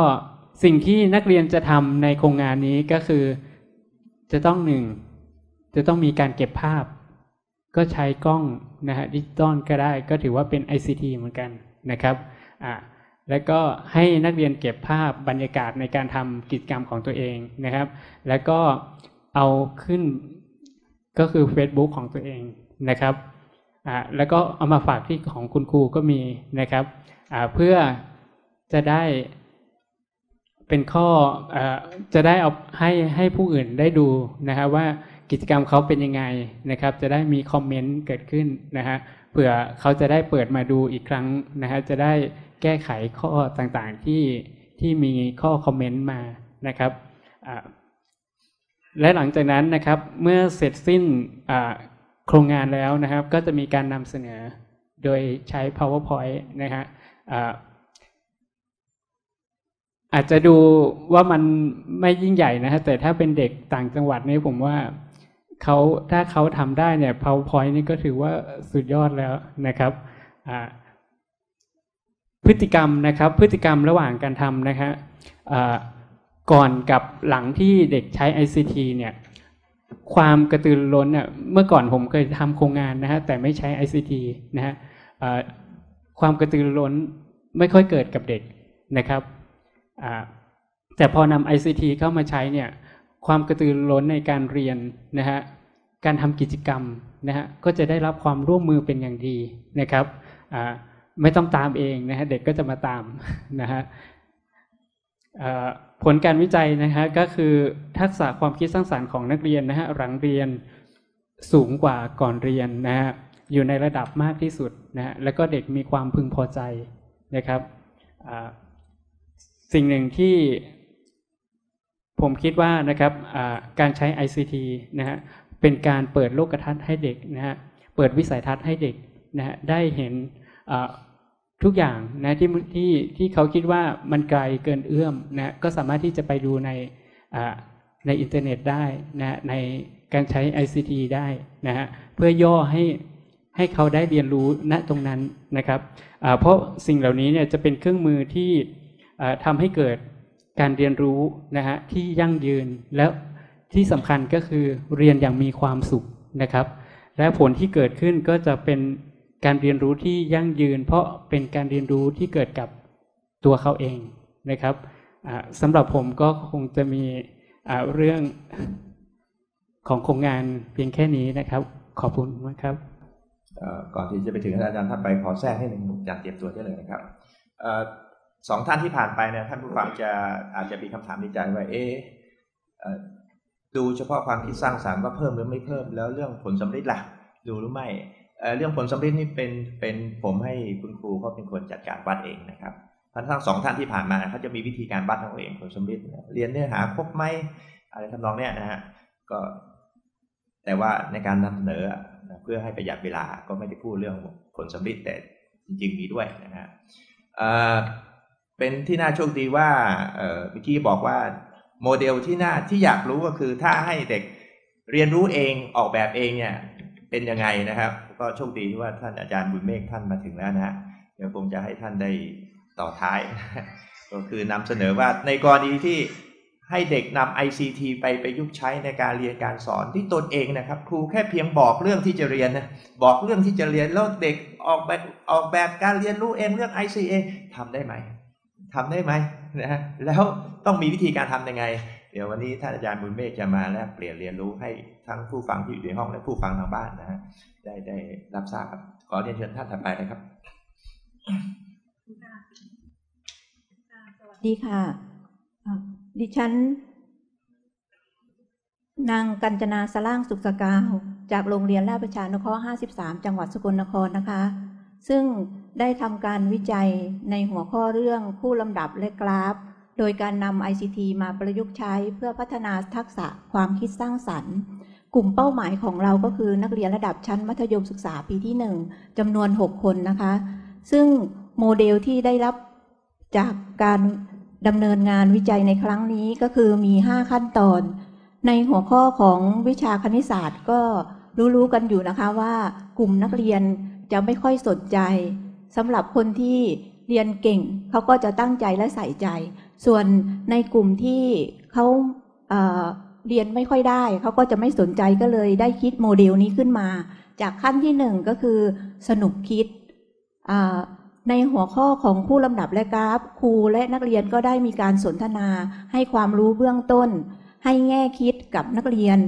สิ่งที่นักเรียนจะทำในโครงงานนี้ก็คือจะต้องจะต้องมีการเก็บภาพก็ใช้กล้องนะฮะดิจิตอลก็ได้ก็ถือว่าเป็น ICT เหมือนกันนะครับแล้วก็ให้นักเรียนเก็บภาพบรรยากาศในการทำกิจกรรมของตัวเองนะครับแล้วก็เอาขึ้นก็คือ Facebook ของตัวเองนะครับแล้วก็เอามาฝากที่ของคุณครูก็มีนะครับเพื่อจะได้เป็นข้อจะได้เอาให้ผู้อื่นได้ดูนะครับว่ากิจกรรมเขาเป็นยังไงนะครับจะได้มีคอมเมนต์เกิดขึ้นนะฮะเผื่อเขาจะได้เปิดมาดูอีกครั้งนะฮะจะได้แก้ไขข้อต่างๆที่มีข้อคอมเมนต์มานะครับและหลังจากนั้นนะครับเมื่อเสร็จสิ้นโครงงานแล้วนะครับก็จะมีการนำเสนอโดยใช้ PowerPoint นะฮะอาจจะดูว่ามันไม่ยิ่งใหญ่นะฮะแต่ถ้าเป็นเด็กต่างจังหวัดนี่ผมว่าถ้าเขาทำได้เนี่ย PowerPoint นี่ก็ถือว่าสุดยอดแล้วนะครับพฤติกรรมนะครับพฤติกรรมระหว่างการทำนะฮะก่อนกับหลังที่เด็กใช้ ICT เนี่ยความกระตือรือร้นเนี่ยเมื่อก่อนผมเคยทำโครงงานนะฮะแต่ไม่ใช้ ICT นะฮะความกระตือรือร้นไม่ค่อยเกิดกับเด็กนะครับแต่พอนำ ICT เข้ามาใช้เนี่ยความกระตือรือร้นในการเรียนนะฮะการทำกิจกรรมนะฮะก็จะได้รับความร่วมมือเป็นอย่างดีนะครับไม่ต้องตามเองนะฮะเด็กก็จะมาตามนะฮะผลการวิจัยนะฮะก็คือทักษะความคิดสร้างสรรค์ของนักเรียนนะฮะหลังเรียนสูงกว่าก่อนเรียนนะฮะอยู่ในระดับมากที่สุดนะฮะแล้วก็เด็กมีความพึงพอใจนะครับสิ่งหนึ่งที่ผมคิดว่านะครับการใช้ ICT นะฮะเป็นการเปิดโลกทัศน์ให้เด็กนะฮะเปิดวิสัยทัศน์ให้เด็กนะฮะได้เห็นทุกอย่างนะที่เขาคิดว่ามันไกลเกินเอื้อมนะก็สามารถที่จะไปดูในอินเทอร์เน็ตได้นะในการใช้ ICT ได้นะฮะเพื่อย่อให้เขาได้เรียนรู้ณตรงนั้นนะครับเพราะสิ่งเหล่านี้เนี่ยจะเป็นเครื่องมือที่ทำให้เกิดการเรียนรู้นะฮะที่ยั่งยืนแล้วที่สำคัญก็คือเรียนอย่างมีความสุขนะครับและผลที่เกิดขึ้นก็จะเป็นการเรียนรู้ที่ยั่งยืนเพราะเป็นการเรียนรู้ที่เกิดกับตัวเขาเองนะครับสำหรับผมก็คงจะมีเรื่องของโครงงานเพียงแค่นี้นะครับขอบคุณมากครับก่อนที่จะไปถึงอาจารย์ท่านไปขอแทรกให้หนึ่งอาจารย์เตรียมตัวได้เลยนะครับสองท่านที่ผ่านไปเนี่ยท่านผู้ฟังอาจจะมีคำถามในใจว่าดูเฉพาะความคิดสร้างสรรค์ว่าเพิ่มหรือไม่เพิ่มแล้วเรื่องผลสำลิดล่ะดูหรือไม่เรื่องผลสำลิดนี่เป็นผมให้คุณครูเขาเป็นคนจัดการวัดเองนะครับทั้งสองท่านที่ผ่านมาเขาจะมีวิธีการวัดของเองผลสำลิดเรียนเนื้อหาครบไหมอะไรทำนองเนี้ยนะฮะก็แต่ว่าในการนำเสนอเพื่อให้ประหยัดเวลาก็ไม่ได้พูดเรื่องผลสำลิดแต่จริงๆมีด้วยนะฮะเป็นที่น่าโชคดีว่าเมื่อกี้บอกว่าโมเดลที่อยากรู้ก็คือถ้าให้เด็กเรียนรู้เองออกแบบเองเนี่ยเป็นยังไงนะครับก็โชคดีที่ว่าท่านอาจารย์บุญเมฆท่านมาถึงแล้วนะเดี๋ยวผมจะให้ท่านได้ต่อท้ายก็คือนำเสนอว่าในกรณีที่ให้เด็กนำ ICT ไปประยุกต์ใช้ในการเรียนการสอนที่ตนเองนะครับครูแค่เพียงบอกเรื่องที่จะเรียนนะบอกเรื่องที่จะเรียนแล้วเด็กออกแบบการเรียนรู้เองเรื่อง ICT ทำได้ไหมนะฮะแล้วต้องมีวิธีการทำยังไงเดี๋ยววันนี้ท่านอาจารย์บุญเมฆจะมาแลกเปลี่ยนเรียนรู้ให้ทั้งผู้ฟังที่อยู่ในห้องและผู้ฟังทางบ้านนะฮะได้รับทราบครับขอเรียนเชิญท่านต่อไปเลยครับสวัสดีค่ะดิฉันนางกัญจนาสล่างสุขสกาวจากโรงเรียนราชประชานุเคราะห์53จังหวัดสกลนครนะคะซึ่ง ได้ทำการวิจัยในหัวข้อเรื่องคู่ลำดับและกราฟโดยการนำ ICT มาประยุกต์ใช้เพื่อพัฒนาทักษะความคิดสร้างสรรค์กลุ่มเป้าหมายของเราก็คือนักเรียนระดับชั้นมัธยมศึกษาปีที่1จำนวน6คนนะคะซึ่งโมเดลที่ได้รับจากการดำเนินงานวิจัยในครั้งนี้ก็คือมี5ขั้นตอนในหัวข้อของวิชาคณิตศาสตร์ก็รู้ๆกันอยู่นะคะว่ากลุ่มนักเรียนจะไม่ค่อยสนใจสำหรับคนที่เรียนเก่งเขาก็จะตั้งใจและใส่ใจส่วนในกลุ่มที่เขาเรียนไม่ค่อยได้เขาก็จะไม่สนใจก็เลยได้คิดโมเดลนี้ขึ้นมาจากขั้นที่1ก็คือสนุกคิดในหัวข้อของคู่ลำดับและกราฟครูและนักเรียนก็ได้มีการสนทนาให้ความรู้เบื้องต้นให้แง่คิดกับนักเรียน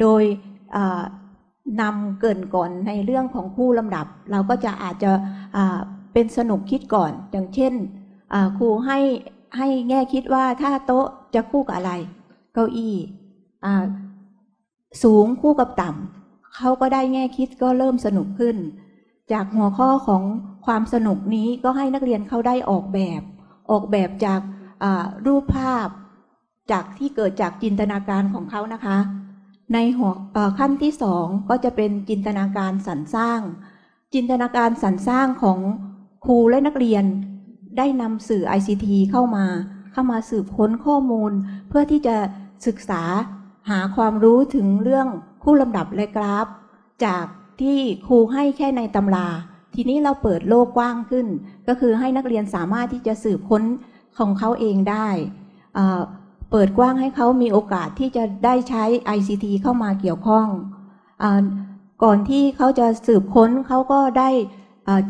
โดยนำเกินก่อนในเรื่องของคู่ลำดับเราก็จะอาจจะเป็นสนุกคิดก่อนอย่างเช่นครูให้แง่คิดว่าถ้าโต๊ะจะคู่กับอะไรเก้าอี้สูงคู่กับต่ำเขาก็ได้แง่คิดก็เริ่มสนุกขึ้นจากหัวข้อของความสนุกนี้ก็ให้นักเรียนเขาได้ออกแบบจากรูปภาพจากที่เกิดจากจินตนาการของเขานะคะในหัวขั้นที่2ก็จะเป็นจินตนาการสรรสร้างจินตนาการสรรสร้างของครูและนักเรียนได้นำสื่อ ICT เข้ามาสืบค้นข้อมูลเพื่อที่จะศึกษาหาความรู้ถึงเรื่องคู่ลำดับและกราฟจากที่ครูให้แค่ในตำราทีนี้เราเปิดโลกกว้างขึ้นก็คือให้นักเรียนสามารถที่จะสืบค้นของเขาเองได้เปิดกว้างให้เขามีโอกาสที่จะได้ใช้ ICT เข้ามาเกี่ยวข้องก่อนที่เขาจะสืบค้นเขาก็ได้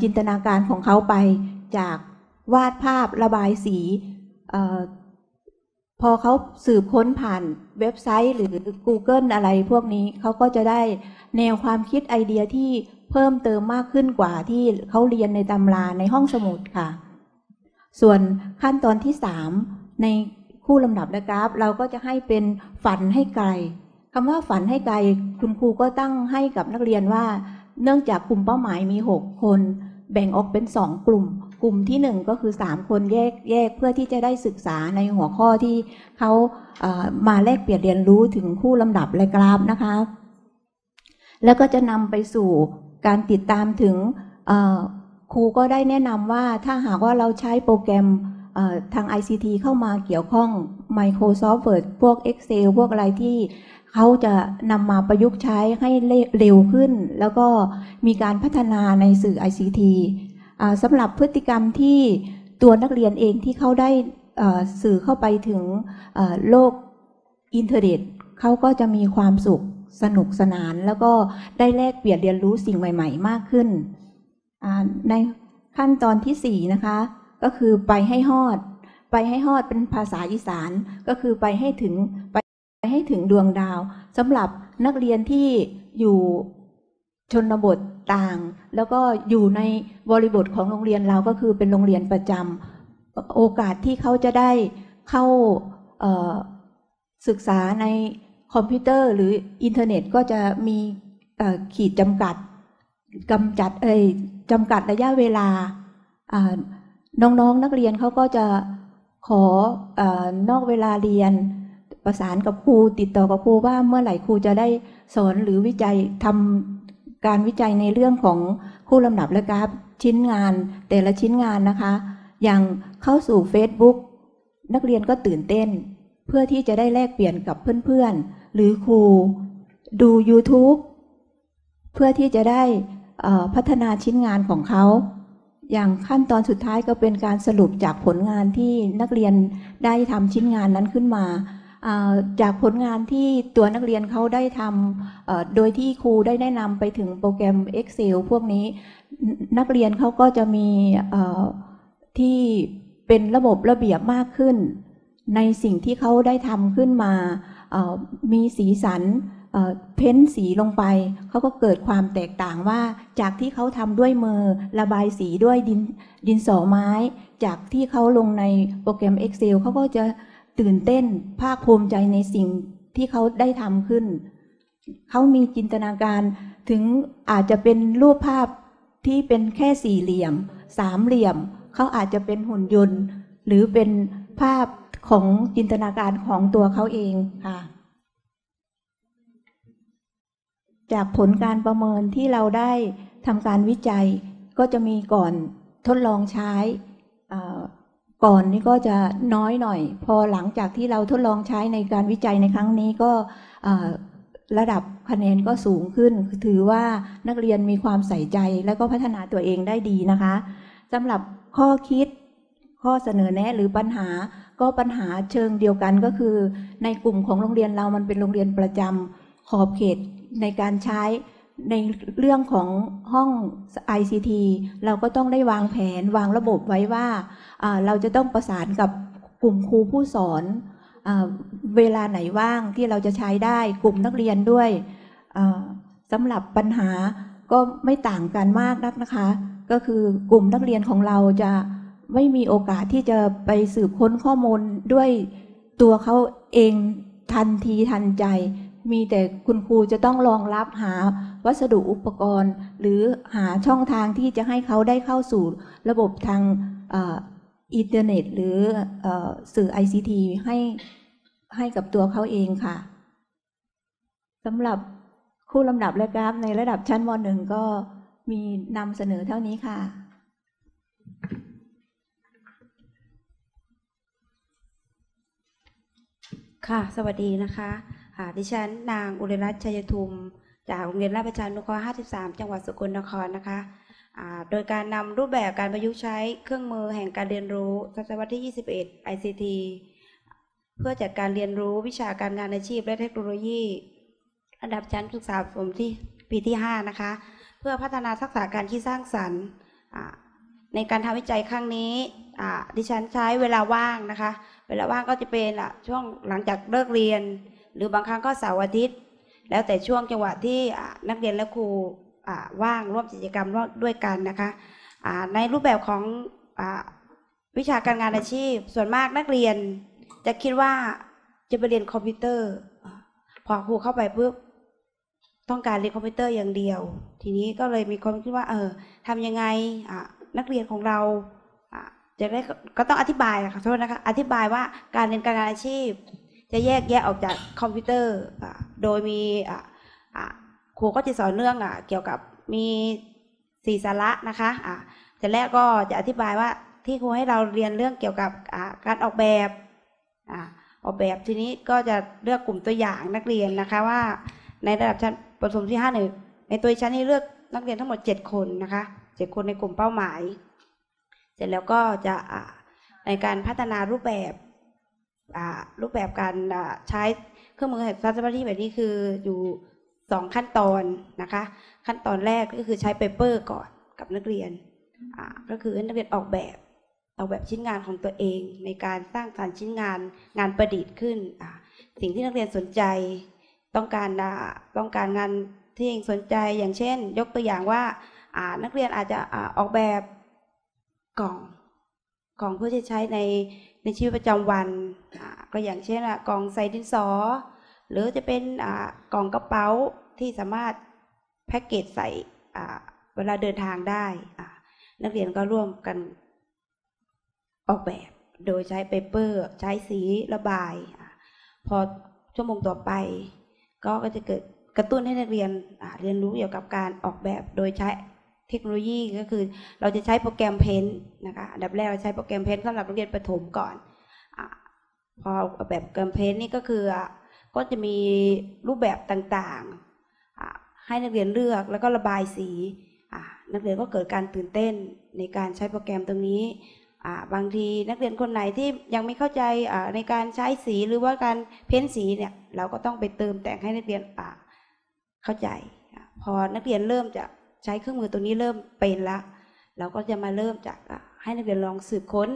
จินตนาการของเขาไปจากวาดภาพระบายสีพอเขาสืบค้นผ่านเว็บไซต์หรือ Google อะไรพวกนี้เขาก็จะได้แนวความคิดไอเดียที่เพิ่มเติมมากขึ้นกว่าที่เขาเรียนในตำราในห้องสมุดค่ะส่วนขั้นตอนที่3ในคู่ลำดับและกราฟเราก็จะให้เป็นฝันให้ไกลคำว่าฝันให้ไกลคุณครูก็ตั้งให้กับนักเรียนว่าเนื่องจากกลุ่มเป้าหมายมี6คนแบ่งออกเป็น2กลุ่มที่1ก็คือ3คนแยกเพื่อที่จะได้ศึกษาในหัวข้อที่เขามาแลกเปลี่ยนเรียนรู้ถึงคู่ลำดับและกราฟนะคะแล้วก็จะนำไปสู่การติดตามถึงครูก็ได้แนะนำว่าถ้าหากว่าเราใช้โปรแกรมทาง ICT เข้ามาเกี่ยวข้อง Microsoft Word พวก Excel พวกอะไรที่เขาจะนำมาประยุกต์ใช้ให้เร็วขึ้นแล้วก็มีการพัฒนาในสื่อ ICT สำหรับพฤติกรรมที่ตัวนักเรียนเองที่เขาได้สื่อเข้าไปถึงโลกอินเทอร์เน็ตเขาก็จะมีความสุขสนุกสนานแล้วก็ได้แลกเปลี่ยนเรียนรู้สิ่งใหม่ๆมากขึ้นในขั้นตอนที่4นะคะก็คือไปให้ฮอดเป็นภาษาอีสานก็คือไปให้ถึงดวงดาวสำหรับนักเรียนที่อยู่ชนบทต่างแล้วก็อยู่ในบริบทของโรงเรียนเราก็คือเป็นโรงเรียนประจำโอกาสที่เขาจะได้เข้าศึกษาในคอมพิวเตอร์หรืออินเทอร์เน็ตก็จะมีขีดจำกัดจำกัดระยะเวลาน้องนักเรียนเขาก็จะขอนอกเวลาเรียนประสานกับครูติดต่อกับครูว่าเมื่อไหร่ครูจะได้สอนหรือวิจัยทำการวิจัยในเรื่องของคู่ลำดับและกราฟชิ้นงานแต่ละชิ้นงานนะคะอย่างเข้าสู่ Facebook นักเรียนก็ตื่นเต้นเพื่อที่จะได้แลกเปลี่ยนกับเพื่อนๆหรือครูดู YouTube เพื่อที่จะได้พัฒนาชิ้นงานของเขาอย่างขั้นตอนสุดท้ายก็เป็นการสรุปจากผลงานที่นักเรียนได้ทำชิ้นงานนั้นขึ้นมาจากผลงานที่ตัวนักเรียนเขาได้ทำโดยที่ครูได้แนะนำไปถึงโปรแกรม Excel พวกนี้นักเรียนเขาก็จะมีที่เป็นระบบระเบียบมากขึ้นในสิ่งที่เขาได้ทำขึ้นมามีสีสันเพ้นสีลงไปเขาก็เกิดความแตกต่างว่าจากที่เขาทำด้วยมือระบายสีด้วยดินสอไม้จากที่เขาลงในโปรแกรม Excel เขาก็จะตื่นเต้นภาคภูมิใจในสิ่งที่เขาได้ทำขึ้นเขามีจินตนาการถึงอาจจะเป็นรูปภาพที่เป็นแค่สี่เหลี่ยม สามเหลี่ยมเขาอาจจะเป็นหุ่นยนต์หรือเป็นภาพของจินตนาการของตัวเขาเองค่ะจากผลการประเมินที่เราได้ทำการวิจัยก็จะมีก่อนทดลองใช้ก่อนนี่ก็จะน้อยหน่อยพอหลังจากที่เราทดลองใช้ในการวิจัยในครั้งนี้ก็ระดับคะแนนก็สูงขึ้นถือว่านักเรียนมีความใส่ใจและก็พัฒนาตัวเองได้ดีนะคะสำหรับข้อคิดข้อเสนอแนะหรือปัญหาก็ปัญหาเชิงเดียวกันก็คือในกลุ่มของโรงเรียนเรามันเป็นโรงเรียนประจำขอบเขตในการใช้ในเรื่องของห้อง ICT เราก็ต้องได้วางแผนวางระบบไว้ว่าเราจะต้องประสานกับกลุ่มครูผู้สอนเวลาไหนว่างที่เราจะใช้ได้กลุ่มนักเรียนด้วยสำหรับปัญหาก็ไม่ต่างกันมากนักนะคะก็คือกลุ่มนักเรียนของเราจะไม่มีโอกาสที่จะไปสืบค้นข้อมูลด้วยตัวเขาเองทันทีทันใจมีแต่คุณครูจะต้องรองรับหาวัสดุอุปกรณ์หรือหาช่องทางที่จะให้เขาได้เข้าสู่ระบบทางอินเทอร์เน็ตหรือสื่อ ICT ให้กับตัวเขาเองค่ะสำหรับคู่ลำดับและกราฟในระดับชั้นม .1 ก็มีนำเสนอเท่านี้ค่ะค่ะสวัสดีนะคะดิฉันนางอุเรรัตน์ชัยทุมจากโรงเรียนราชประชานุเคราะห์ 53 จังหวัดสกลนครนะคะโดยการนำรูปแบบการประยุกต์ใช้เครื่องมือแห่งการเรียนรู้ศตวรรษที่ 21 ICT เพื่อจัดการเรียนรู้วิชาการงานอาชีพและเทคโนโลยีระดับชั้นศึกษาประถมที่ปีที่ 5 นะคะเพื่อพัฒนาทักษะการคิดสร้างสรรค์ในการทำวิจัยครั้งนี้ดิฉันใช้เวลาว่างนะคะเวลาว่างก็จะเป็นช่วงหลังจากเลิกเรียนหรือบางครั้งก็เสาร์อาทิตย์แล้วแต่ช่วงจังหวะที่นักเรียนและครูว่างร่วมกิจกรรมด้วยกันนะคะในรูปแบบของวิชาการงานอาชีพส่วนมากนักเรียนจะคิดว่าจะไปเรียนคอมพิวเตอร์พอครูเข้าไปปุ๊บต้องการเรียนคอมพิวเตอร์อย่างเดียวทีนี้ก็เลยมีความคิดว่าทำยังไงนักเรียนของเราจะได้ก็ต้องอธิบายค่ะโทษนะคะอธิบายว่าการเรียนการงานอาชีพจะแยกแยะออกจากคอมพิวเตอร์โดยมีครูก็จะสอนเรื่องเกี่ยวกับมี4สาระนะคะแต่แรกก็จะอธิบายว่าที่ครูให้เราเรียนเรื่องเกี่ยวกับการออกแบบทีนี้ก็จะเลือกกลุ่มตัวอย่างนักเรียนนะคะว่าในระดับชั้นประถมที่ 5 ในตัวชั้นนี้เลือกนักเรียนทั้งหมด7คนนะคะ7คนในกลุ่มเป้าหมายเสร็จแล้วก็จะในการพัฒนารูปแบบการใช้เครื่องมือแห่งศตวรรษที่แบบนี้คืออยู่2ขั้นตอนนะคะขั้นตอนแรกก็คือใช้เปเปอร์ก่อนกับนักเรียนก็คือนักเรียนออกแบบชิ้นงานของตัวเองในการสร้างสรรค์ชิ้นงานประดิษฐ์ขึ้นสิ่งที่นักเรียนสนใจต้องการงานที่สนใจอย่างเช่นยกตัวอย่างว่านักเรียนอาจจะออกแบบกล่องเพื่อจะใช้ในชีวิตประจำวันก็อย่างเช่นกล่องใส่ดินสอหรือจะเป็นกล่องกระเป๋าที่สามารถแพ็กเกจใส่เวลาเดินทางได้นักเรียนก็ร่วมกันออกแบบโดยใช้เปเปอร์ใช้สีระบายพอชั่วโมงต่อไปก็จะเกิดกระตุ้นให้นักเรียนเรียนรู้เกี่ยวกับการออกแบบโดยใช้เทคโนโลยีก็คือเราจะใช้โปรแกรมเพนต์นะคะอันดับแรกเราใช้โปรแกรมเพนต์สำหรับนักเรียนประถมก่อนพอแบบโปรแกรมเพนต์นี่ก็คือจะมีรูปแบบต่างๆให้นักเรียนเลือกแล้วก็ระบายสีนักเรียนก็เกิดการตื่นเต้นในการใช้โปรแกรมตรงนี้บางทีนักเรียนคนไหนที่ยังไม่เข้าใจในการใช้สีหรือว่าการเพ้นสีเนี่ยเราก็ต้องไปเติมแต่งให้นักเรียนเข้าใจพอนักเรียนเริ่มจะใช้เครื่องมือตัวนี้เริ่มเป็นละเราก็จะมาเริ่มจากให้นักเรียนลองสืบค้น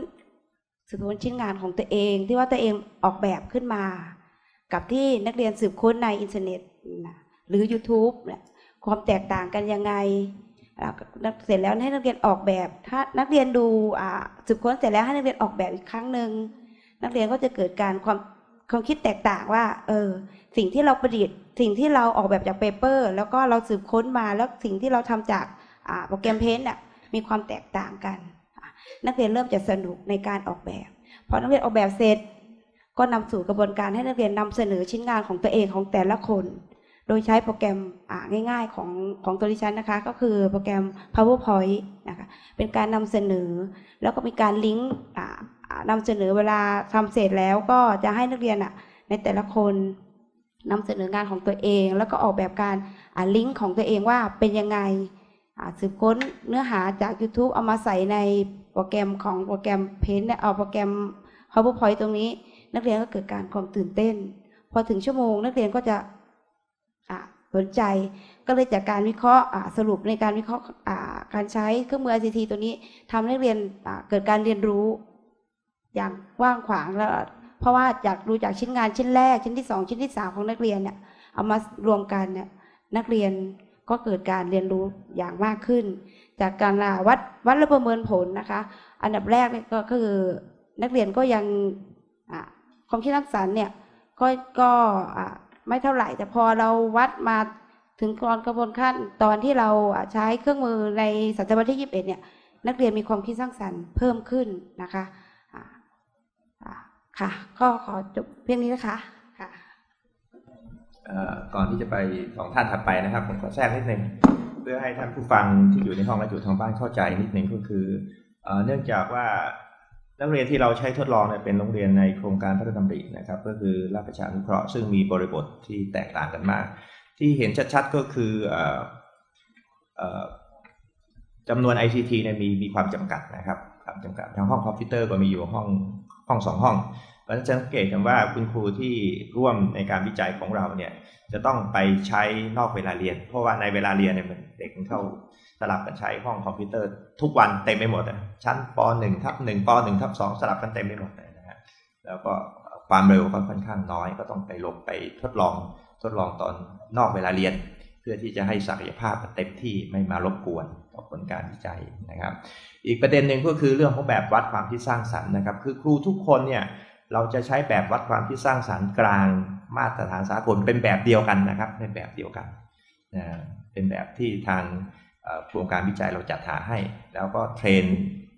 ชิ้นงานของตัวเองที่ว่าตัวเองออกแบบขึ้นมากับที่นักเรียนสืบค้นในอินเทอร์เน็ตหรือ YouTube ความแตกต่างกันยังไงเสร็จแล้วให้นักเรียนออกแบบถ้านักเรียนดูสืบค้นเสร็จแล้วให้นักเรียนออกแบบอีกครั้งหนึ่งนักเรียนก็จะเกิดการความคิดแตกต่างว่าสิ่งที่เราประดิษฐ์สิ่งที่เราออกแบบจากเปเปอร์แล้วก็เราสืบค้นมาแล้วสิ่งที่เราทำจากโปรแกรมเพนต์ มีความแตกต่างกันนักเรียนเริ่มจะสนุกในการออกแบบพอนักเรียนออกแบบเสร็จก็นำสู่กระบวนการให้นักเรียนนำเสนอชิ้นงานของตัวเองของแต่ละคนโดยใช้โปรแกรมง่ายๆของตัวดิฉันนะคะก็คือโปรแกรม PowerPoint นะคะเป็นการนำเสนอแล้วก็มีการลิงก์นำเสนอเวลาทำเสร็จแล้วก็จะให้นักเรียนในแต่ละคนนำเสนองานของตัวเองแล้วก็ออกแบบการลิงก์ของตัวเองว่าเป็นยังไงสืบค้นเนื้อหาจาก YouTube เอามาใส่ในโปรแกรมของโปรแกรมเพนต์เอาโปรแกรม PowerPoint ตรงนี้นักเรียนก็เกิดการความตื่นเต้นพอถึงชั่วโมงนักเรียนก็จะสนใจก็เลยจากการวิเคราะห์สรุปในการวิเคราะห์การใช้เครื่องมือ ICT ตัวนี้ทำให้นักเรียนเกิดการเรียนรู้อย่างกว้างขวางแล้วเพราะว่าจากดูจากชิ้นงานชิ้นแรกชิ้นที่2ชิ้นที่3ของนักเรียนเนี่ยเอามารวมกันเนี่ยนักเรียนก็เกิดการเรียนรู้อย่างมากขึ้นจากการวัดและประเมินผลนะคะอันดับแรกก็คือนักเรียนก็ยังความคิดสร้างสรรค์เนี่ยก็ไม่เท่าไหร่แต่พอเราวัดมาถึงกระบวนการตอนที่เราใช้เครื่องมือในศตวรรษที่21เนี่ยนักเรียนมีความคิดสร้างสรรค์เพิ่มขึ้นนะคะค่ะก็ขอจบเพียงนี้นะคะค่ะก่อนที่จะไปสองท่านถัดไปนะครับผมขอแทรกนิดนึงเพื่อให้ท่านผู้ฟังที่อยู่ในห้องและอยู่ทางบ้านเข้าใจนิดนึงก็คือเนื่องจากว่านักเรียนที่เราใช้ทดลองเนี่ยเป็นโรงเรียนในโครงการพระราชดำรินะครับก็คือราชประชานุเคราะห์ซึ่งมีบริบทที่แตกต่างกันมากที่เห็นชัดๆก็คือจำนวน ICT เนี่ยมีความจำกัดนะครับความจำกัดทางห้องคอมพิวเตอร์ก็มีอยู่ห้อง2ห้องเพราะฉะนั้นสังเกตกันว่าคุณครูที่ร่วมในการวิจัยของเราเนี่ยจะต้องไปใช้นอกเวลาเรียนเพราะว่าในเวลาเรียนเนี่ยเด็กเข้าสลับกันใช้ห้องคอมพิวเตอร์ทุกวันเต็มไปหมดชั้นป .1 ทับ1ป .1 ทับ2สลับกันเต็มไปหมดนะฮะแล้วก็ความเร็วก็ค่อนข้างน้อยก็ต้องไปลงไปทดลองตอนนอกเวลาเรียนเพื่อที่จะให้ศักยภาพเต็มที่ไม่มารบกวนต่อผลการวิจัยนะครับอีกประเด็นหนึ่งก็คือเรื่องของแบบวัดความคิดสร้างสรรค์นะครับคือครูทุกคนเนี่ยเราจะใช้แบบวัดความคิดสร้างสรรค์กลางมาตรฐานสากลเป็นแบบเดียวกันนะครับเป็นแบบเดียวกันเป็นแบบที่ทางโครงการวิจัยเราจัดหาให้แล้วก็เทรน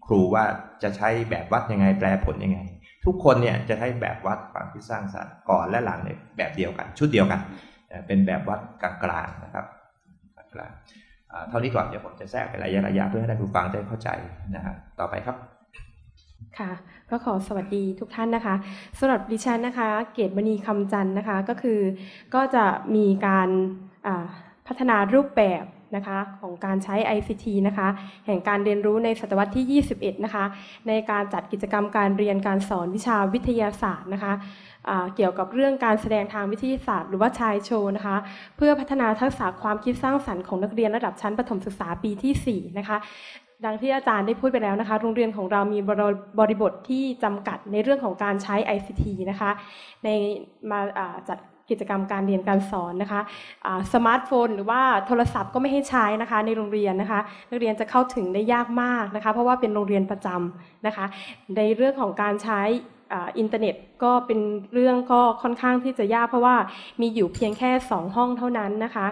ครูว่าจะใช้แบบวัดยังไงแปลผลยังไงทุกคนเนี่ยจะใช้แบบวัดความคิดสร้างสรรค์ก่อนและหลังในแบบเดียวกันชุดเดียวกันเป็นแบบวัดกลางๆนะครับกลางเท่านี้ก่อนเดี๋ยวผมจะแทรกเป็นระยะเพื่อให้ท่านผู้ฟังได้เข้าใจนะฮะต่อไปครับค่ะก็ขอสวัสดีทุกท่านนะคะสำหรับดิฉันนะคะเกตมณีคำจันทร์นะคะก็จะมีการพัฒนารูปแบบนะคะของการใช้ ICT นะคะแห่งการเรียนรู้ในศตวรรษที่21นะคะในการจัดกิจกรรมการเรียนการสอนวิชาวิทยาศาสตร์นะคะเกี่ยวกับเรื่องการแสดงทางวิทยาศาสตร์หรือว่าชายโชว์นะคะเพื่อพัฒนาทักษะความคิดสร้างสรรค์ของนักเรียนระดับชั้นประถมศึกษาปีที่4นะคะดังที่อาจารย์ได้พูดไปแล้วนะคะโรงเรียนของเรามีบริบทที่จำกัดในเรื่องของการใช้ ICT นะคะในมาจัดกิจกรรมการเรียนการสอนนะคะสมาร์ทโฟนหรือว่าโทรศัพท์ก็ไม่ให้ใช้นะคะในโรงเรียนนะคะนักเรียนจะเข้าถึงได้ยากมากนะคะเพราะว่าเป็นโรงเรียนประจำนะคะในเรื่องของการใช้อินเทอร์เน็ตก็เป็นเรื่องก็ค่อนข้างที่จะยากเพราะว่ามีอยู่เพียงแค่2ห้องเท่านั้นนะคะ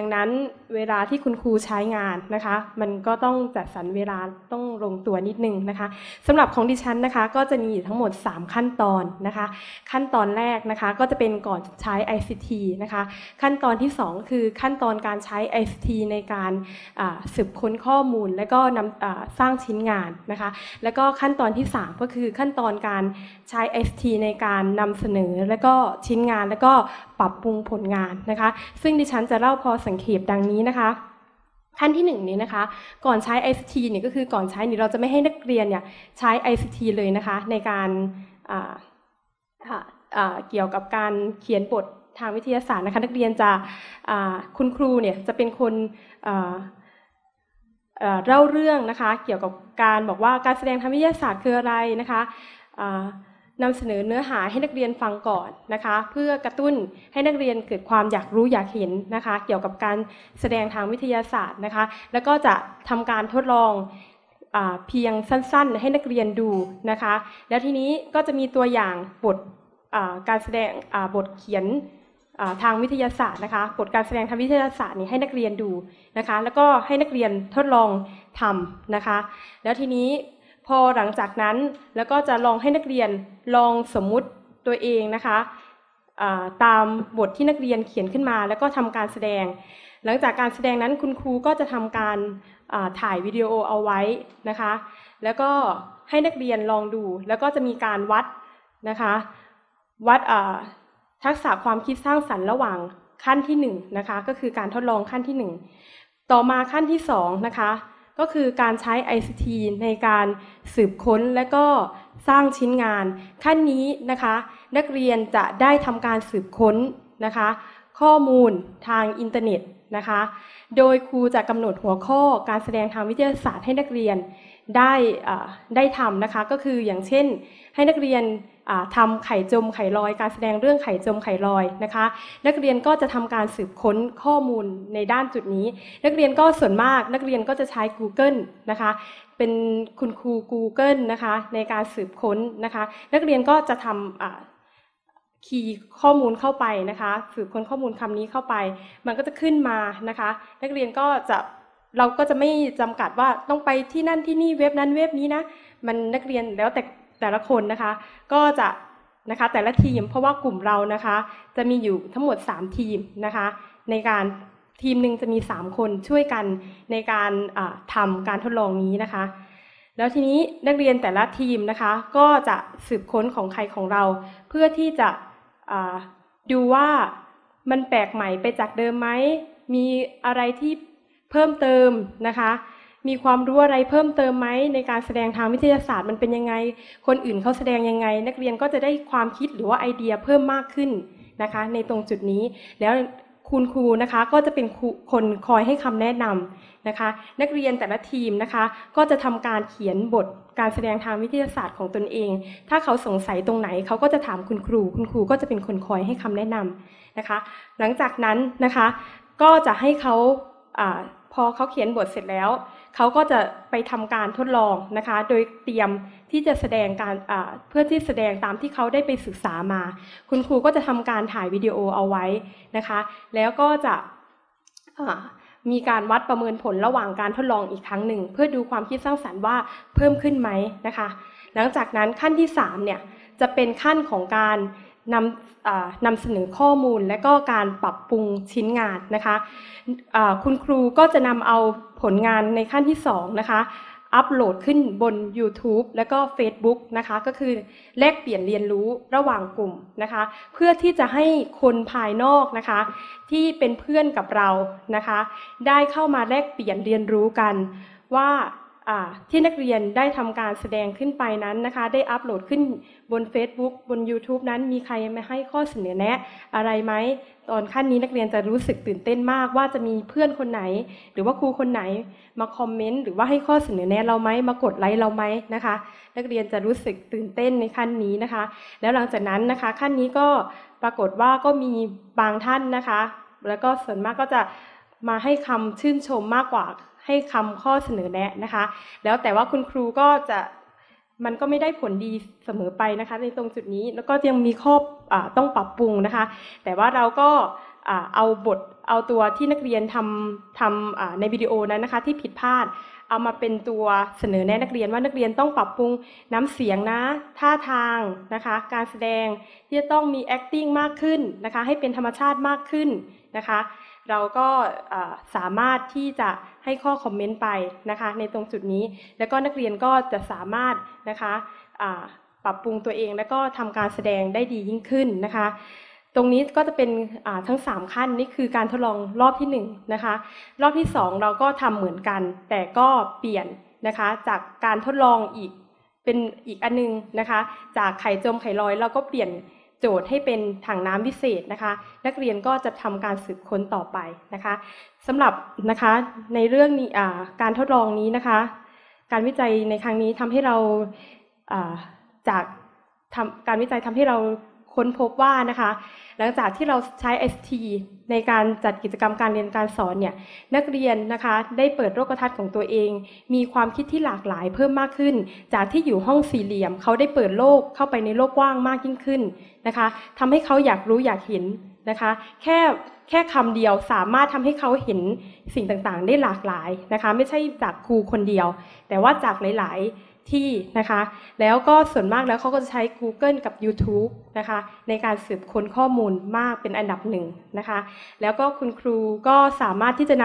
ดังนั้นเวลาที่คุณครูใช้งานนะคะมันก็ต้องจัดสรรเวลาต้องลงตัวนิดนึงนะคะสำหรับของดิฉันนะคะก็จะมีทั้งหมด3ขั้นตอนนะคะขั้นตอนแรกนะคะก็จะเป็นก่อนใช้ ICT นะคะขั้นตอนที่2คือขั้นตอนการใช้ ICT ในการสืบค้นข้อมูลและก็นำสร้างชิ้นงานนะคะแล้วก็ขั้นตอนที่3ก็คือขั้นตอนการใช้ ICT ในการนำเสนอและก็ชิ้นงานและก็ปรับปรุงผลงานนะคะซึ่งดิฉันจะเล่าพอสังเขปดังนี้นะคะขั้นที่1นี้นะคะก่อนใช้ ICT เนี่ยก็คือก่อนใช้เนี่ยเราจะไม่ให้นักเรียนเนี่ยใช้ ICT เลยนะคะในการเกี่ยวกับการเขียนบททางวิทยาศาสตร์นะคะนักเรียนจะคุณครูเนี่ยจะเป็นคนเล่าเรื่องนะคะเกี่ยวกับการบอกว่าการแสดงทางวิทยาศาสตร์คืออะไรนะคะนำเสนอเนื้อหาให้นักเรียนฟังก่อนนะคะเพื่อกระตุ้นให้นักเรียนเกิดความอยากรู้อยากเห็นนะคะเกี่ยวกับการแสดงทางวิทยาศาสตร์นะคะแล้วก็จะทำการทดลองเพียงสั้นๆให้นักเรียนดูนะคะแล้วทีนี้ก็จะมีตัวอย่างบทการแสดงบทเขียน ทางวิทยาศาสตร์นะคะผลการแสดงทางวิทยาศาสตร์นี้ให้นักเรียนดูนะคะแล้วก็ให้นักเรียนทดลองทำนะคะแล้วทีนี้พอหลังจากนั้นแล้วก็จะลองให้นักเรียนลองสมมุติตัวเองนะคะตามบทที่นักเรียนเขียนขึ้นมาแล้วก็ทำการแสดงหลังจากการแสดงนั้นคุณครูก็จะทำการถ่ายวิดีโอเอาไว้นะคะแล้วก็ให้นักเรียนลองดูแล้วก็จะมีการวัดนะคะวัดทักษะความคิดสร้างสรรค์ระหว่างขั้นที่1นะคะก็คือการทดลองขั้นที่1ต่อมาขั้นที่2นะคะก็คือการใช้ ICT ในการสืบค้นและก็สร้างชิ้นงานขั้นนี้นะคะนักเรียนจะได้ทำการสืบค้นนะคะข้อมูลทางอินเทอร์เน็ตนะคะโดยครูจะกำหนดหัวข้อการแสดงทางวิทยาศาสตร์ให้นักเรียนได้ทำนะคะก็คืออย่างเช่นให้นักเรียนทำไข่จมไข่ลอยการแสดงเรื่องไข่จมไข่ลอยนะคะนักเรียนก็จะทำการสืบค้นข้อมูลในด้านจุดนี้นักเรียนก็ส่วนมากนักเรียนก็จะใช้ Google นะคะเป็นคุณครู Google นะคะในการสืบค้นนะคะนักเรียนก็จะทำคีย์ข้อมูลเข้าไปนะคะสืบค้นข้อมูลคำนี้เข้าไปมันก็จะขึ้นมานะคะนักเรียนก็จะเราก็จะไม่จำกัดว่าต้องไปที่นั่นที่นี่เว็บนั้นเว็บนี้นะมันนักเรียนแล้วแต่ละคนนะคะก็จะนะคะแต่ละทีมเพราะว่ากลุ่มเรานะคะจะมีอยู่ทั้งหมด3ทีมนะคะในการทีมหนึ่งจะมี3คนช่วยกันในการทำการทดลองนี้นะคะแล้วทีนี้นักเรียนแต่ละทีมนะคะก็จะสืบค้นของใครของเราเพื่อที่จะดูว่ามันแปลกใหม่ไปจากเดิมไหมมีอะไรที่เพิ่มเติมนะคะมีความรู้อะไรเพิ่มเติมไหมในการแสดงทางวิทยาศาสตร์มันเป็นยังไงคนอื่นเขาแสดงยังไงนักเรียนก็จะได้ความคิดหรือว่าไอเดียเพิ่มมากขึ้นนะคะในตรงจุดนี้แล้วคุณครูนะคะก็จะเป็นคนคอยให้คำแนะนำนะคะนักเรียนแต่ละทีมนะคะก็จะทำการเขียนบทการแสดงทางวิทยาศาสตร์ของตนเองถ้าเขาสงสัยตรงไหนเขาก็จะถามคุณครูคุณครูก็จะเป็นคนคอยให้คำแนะนำนะคะหลังจากนั้นนะคะก็จะให้เขาพอเขาเขียนบทเสร็จแล้วเขาก็จะไปทำการทดลองนะคะโดยเตรียมที่จะแสดงการเพื่อที่แสดงตามที่เขาได้ไปศึกษามาคุณครูก็จะทำการถ่ายวิดีโอเอาไว้นะคะแล้วก็จะมีการวัดประเมินผลระหว่างการทดลองอีกครั้งหนึ่งเพื่อดูความคิดสร้างสรรค์ว่าเพิ่มขึ้นไหมนะคะหลังจากนั้นขั้นที่3เนี่ยจะเป็นขั้นของการนำเสนอข้อมูลและก็การปรับปรุงชิ้นงานนะคะคุณครูก็จะนำเอาผลงานในขั้นที่2นะคะอัปโหลดขึ้นบน YouTube และก็ Facebook นะคะก็คือแลกเปลี่ยนเรียนรู้ระหว่างกลุ่มนะคะเพื่อที่จะให้คนภายนอกนะคะที่เป็นเพื่อนกับเรานะคะได้เข้ามาแลกเปลี่ยนเรียนรู้กันว่าที่นักเรียนได้ทำการแสดงขึ้นไปนั้นนะคะได้อัปโหลดขึ้นบน Facebook บน YouTube นั้นมีใครมาให้ข้อเสนอแนะอะไรไหมตอนขั้นนี้นักเรียนจะรู้สึกตื่นเต้นมากว่าจะมีเพื่อนคนไหนหรือว่าครูคนไหนมาคอมเมนต์หรือว่าให้ข้อเสนอแนะเราไหมมากดไลค์เราไหมนะคะนักเรียนจะรู้สึกตื่นเต้นในขั้นนี้นะคะแล้วหลังจากนั้นนะคะขั้นนี้ก็ปรากฏว่าก็มีบางท่านนะคะแล้วก็ส่วนมากก็จะมาให้คำชื่นชมมากกว่าให้คำข้อเสนอแนะนะคะแล้วแต่ว่าคุณครูก็จะมันก็ไม่ได้ผลดีเสมอไปนะคะในตรงจุดนี้แล้วก็ยังมีข้อต้องปรับปรุงนะคะแต่ว่าเราก็เอาตัวที่นักเรียนทำในวิดีโอนั้นนะคะที่ผิดพลาดเอามาเป็นตัวเสนอแนะนักเรียนว่านักเรียนต้องปรับปรุงน้ำเสียงนะท่าทางนะคะการแสดงที่จะต้องมี acting มากขึ้นนะคะให้เป็นธรรมชาติมากขึ้นนะคะเราก็สามารถที่จะให้ข้อคอมเมนต์ไปนะคะในตรงจุดนี้แล้วก็นักเรียนก็จะสามารถนะคะปรับปรุงตัวเองแล้วก็ทำการแสดงได้ดียิ่งขึ้นนะคะตรงนี้ก็จะเป็นทั้ง3ขั้นนี่คือการทดลองรอบที่1นะคะรอบที่2เราก็ทำเหมือนกันแต่ก็เปลี่ยนนะคะจากการทดลองอีกเป็นอีกอันนึงนะคะจากไข่จมไข่ลอยเราก็เปลี่ยนโจทย์ให้เป็นถังน้ำวิเศษนะคะนักเรียนก็จะทำการสืบค้นต่อไปนะคะสำหรับนะคะในเรื่องนี้การทดลองนี้นะคะการวิจัยในครั้งนี้ทำให้เราการวิจัยทำให้เราค้นพบว่านะคะหลังจากที่เราใช้ ICT ในการจัดกิจกรรมการเรียนการสอนเนี่ยนักเรียนนะคะได้เปิดโลกทัศน์ของตัวเองมีความคิดที่หลากหลายเพิ่มมากขึ้นจากที่อยู่ห้องสี่เหลี่ยมเขาได้เปิดโลกเข้าไปในโลกกว้างมากยิ่งขึ้นนะคะทำให้เขาอยากรู้อยากเห็น นะคะแค่คำเดียวสามารถทำให้เขาเห็นสิ่งต่างๆได้หลากหลายนะคะไม่ใช่จากครูคนเดียวแต่ว่าจากหลายๆที่นะคะแล้วก็ส่วนมากแล้วเขาก็จะใช้ Google กับ YouTube นะคะในการสืบค้นข้อมูลมากเป็นอันดับหนึ่งนะคะแล้วก็คุณครูก็สามารถที่จะน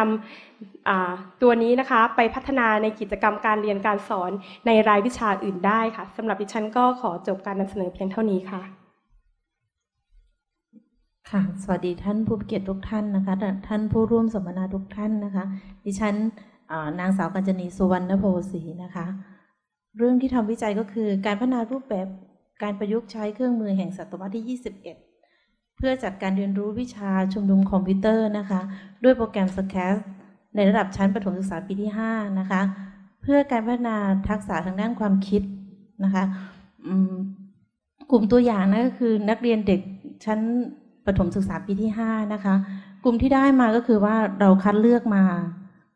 ำตัวนี้นะคะไปพัฒนาในกิจกรรมการเรียนการสอนในรายวิชาอื่นได้ค่ะสำหรับดิฉันก็ขอจบการนำเสนอเพียงเท่านี้ค่ะค่ะสวัสดีท่านผู้เกียรติทุกท่านนะคะท่านผู้ร่วมสัมมนาทุกท่านนะคะดิฉันนางสาวกัญจนีสุวรรณโพสีนะคะเรื่องที่ทำวิจัยก็คือการพัฒนารูปแบบการประยุกต์ใช้เครื่องมือแห่งศตวรรษที่21เพื่อจัดการเรียนรู้วิชาชุมนุมคอมพิวเตอร์นะคะด้วยโปรแกรม SCAS ในระดับชั้นประถมศึกษาปีที่5นะคะเพื่อการพัฒนาทักษะทางด้านความคิดนะคะกลุ่มตัวอย่างนั่นก็คือนักเรียนเด็กชั้นประถมศึกษาปีที่5นะคะกลุ่มที่ได้มาก็คือว่าเราคัดเลือกมา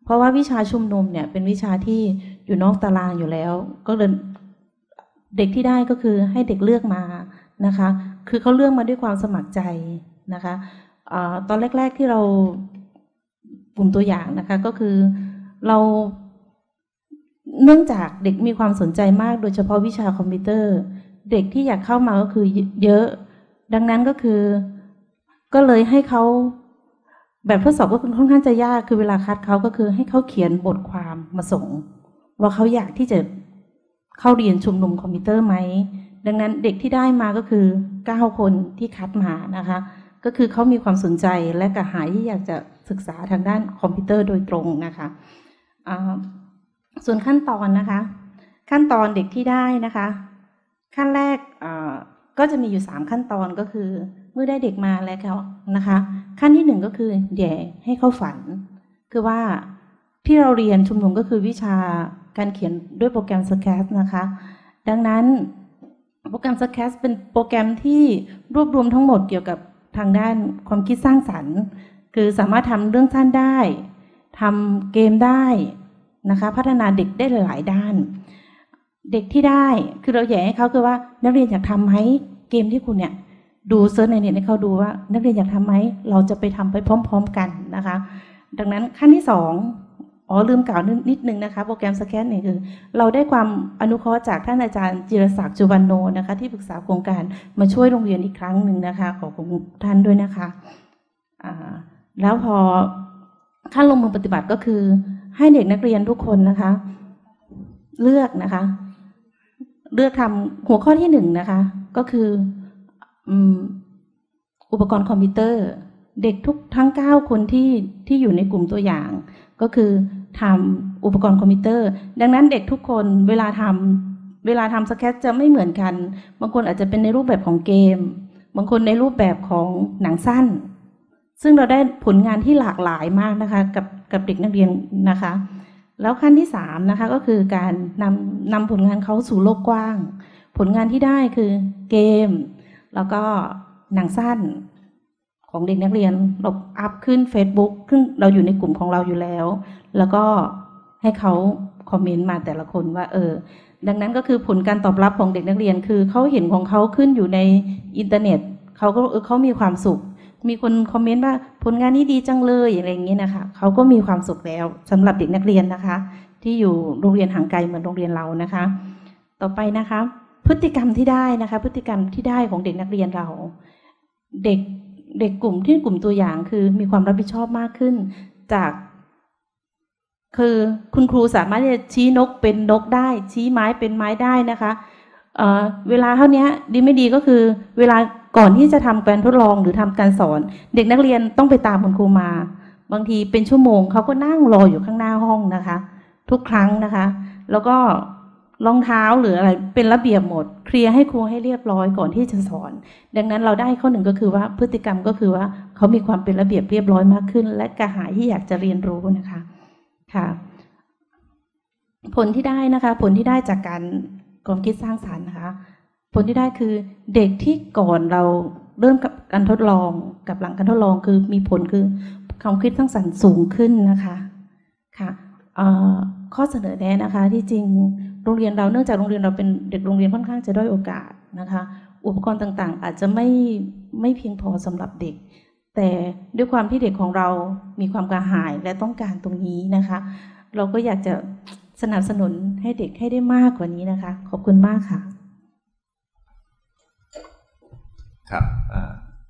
เพราะว่าวิชาชุมนุมเนี่ยเป็นวิชาที่อยู่นอกตารางอยู่แล้วก็เลยเด็กที่ได้ก็คือให้เด็กเลือกมานะคะคือเขาเลือกมาด้วยความสมัครใจนะคะตอนแรกๆที่เรากลุ่มตัวอย่างนะคะก็คือเราเนื่องจากเด็กมีความสนใจมากโดยเฉพาะวิชาคอมพิวเตอร์เด็กที่อยากเข้ามาก็คือเยอะดังนั้นก็คือก็เลยให้เขาแบบทดสอบก็ค่อนข้างจะยากคือเวลาคัดเขาก็คือให้เขาเขียนบทความมาส่งว่าเขาอยากที่จะเข้าเรียนชุมนุมคอมพิวเตอร์ไหมดังนั้นเด็กที่ได้มาก็คือ9คนที่คัดมานะคะก็คือเขามีความสนใจและกระหายที่อยากจะศึกษาทางด้านคอมพิวเตอร์โดยตรงนะคะส่วนขั้นตอนนะคะขั้นตอนเด็กที่ได้นะคะขั้นแรกก็จะมีอยู่3ขั้นตอนก็คือเมื่อได้เด็กมาแล้วนะคะขั้นที่1ก็คือแย่ให้เขาฝันคือว่าที่เราเรียนชุมนุมก็คือวิชาการเขียนด้วยโปรแกรม SCAS นะคะดังนั้นโปรแกรม SCAS เป็นโปรแกรมที่รวบรวมทั้งหมดเกี่ยวกับทางด้านความคิดสร้างสรรค์คือสามารถทำเรื่องสั้นได้ทำเกมได้นะคะพัฒนาเด็กได้หลายด้านเด็กที่ได้คือเราแย่ให้เขาคือว่านักเรียนอยากทำไหมเกมที่คุณเนี่ยดูเซิร์ชในเน็ตให้เขาดูว่านักเรียนอยากทำไหมเราจะไปทำไปพร้อมๆกันนะคะดังนั้นขั้นที่2ลืมกล่าวนิดนึงนะคะโปรแกรม SCAS เนี่ยคือเราได้ความอนุเคราะห์จากท่านอาจารย์จิรศักดิ์จุวรรณโนนะคะที่ปรึกษาโครงการมาช่วยโรงเรียนอีกครั้งหนึ่งนะคะขอบคุณท่านด้วยนะคะแล้วพอขั้นลงมือปฏิบัติก็คือให้เด็กนักเรียนทุกคนนะคะเลือกนะคะเลือกทำหัวข้อที่1นะคะก็คืออุปกรณ์คอมพิวเตอร์เด็กทุกทั้ง9คนที่อยู่ในกลุ่มตัวอย่างก็คือทำอุปกรณ์คอมพิวเตอร์ดังนั้นเด็กทุกคนเวลาทำSCASจะไม่เหมือนกันบางคนอาจจะเป็นในรูปแบบของเกมบางคนในรูปแบบของหนังสั้นซึ่งเราได้ผลงานที่หลากหลายมากนะคะกับเด็กนักเรียนนะคะแล้วขั้นที่3นะคะก็คือการนำผลงานเขาสู่โลกกว้างผลงานที่ได้คือเกมแล้วก็หนังสั้นของเด็กนักเรียนเราอัพขึ้น Facebook ขึ้นเราอยู่ในกลุ่มของเราอยู่แล้วแล้วก็ให้เขาคอมเมนต์มาแต่ละคนว่าดังนั้นก็คือผลการตอบรับของเด็กนักเรียนคือเขาเห็นของเขาขึ้นอยู่ในอินเทอร์เน็ตเขาก็เขามีความสุขมีคนคอมเมนต์ว่าผลงานนี้ดีจังเลยอะไรอย่างนี้นะคะเขาก็มีความสุขแล้วสำหรับเด็กนักเรียนนะคะที่อยู่โรงเรียนห่างไกลเหมือนโรงเรียนเรานะคะต่อไปนะคะพฤติกรรมที่ได้นะคะพฤติกรรมที่ได้ของเด็กนักเรียนเราเด็กกลุ่มที่กลุ่มตัวอย่างคือมีความรับผิดชอบมากขึ้นจากคือคุณครูสามารถจะชี้นกเป็นนกได้ชี้ไม้เป็นไม้ได้นะคะเวลาเท่านี้ดีไม่ดีก็คือเวลาก่อนที่จะทำการทดลองหรือทำการสอนเด็กนักเรียนต้องไปตามคุณครูมาบางทีเป็นชั่วโมงเขาก็นั่งรออยู่ข้างหน้าห้องนะคะทุกครั้งนะคะแล้วก็รองเท้าหรืออะไรเป็นระเบียบหมดเคลียร์ให้ครูให้เรียบร้อยก่อนที่จะสอนดังนั้นเราได้ข้อหนึ่งก็คือว่าพฤติกรรมก็คือว่าเขามีความเป็นระเบียบเรียบร้อยมากขึ้นและกระหายที่อยากจะเรียนรู้นะคะค่ะผลที่ได้นะคะผลที่ได้จากการความคิดสร้างสรรค์นะคะผลที่ได้คือเด็กที่ก่อนเราเริ่มกับการทดลองกับหลังการทดลองคือมีผลคือความคิดสร้างสรรค์สูงขึ้นนะคะค่ะข้อเสนอแนะนะคะที่จริงโรงเรียนเราเนื่องจากโรงเรียนเราเป็นเด็กโรงเรียนค่อนข้างจะด้อยโอกาสนะคะอุปกรณ์ต่างๆอาจจะไม่เพียงพอสำหรับเด็ก แต่ด้วยความที่เด็กของเรามีความกระหายและต้องการตรงนี้นะคะเราก็อยากจะสนับสนุนให้เด็กให้ได้มากกว่านี้นะคะขอบคุณมากค่ะครับ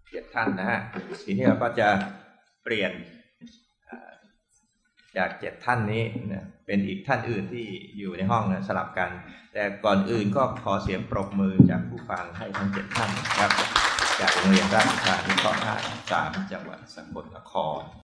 เกียรติท่านนะฮะทีนี้เราก็จะเปลี่ยนจากเจ็ดท่านนี้นะเป็นอีกท่านอื่นที่อยู่ในห้องนะสลับกันแต่ก่อนอื่นก็ขอเสียงปรบมือจากผู้ฟังให้ทั้งเจ็ดท่านครับจากโรงเรียนราชวิชานุเคราะห์ 5 จังหวัดสกลนคร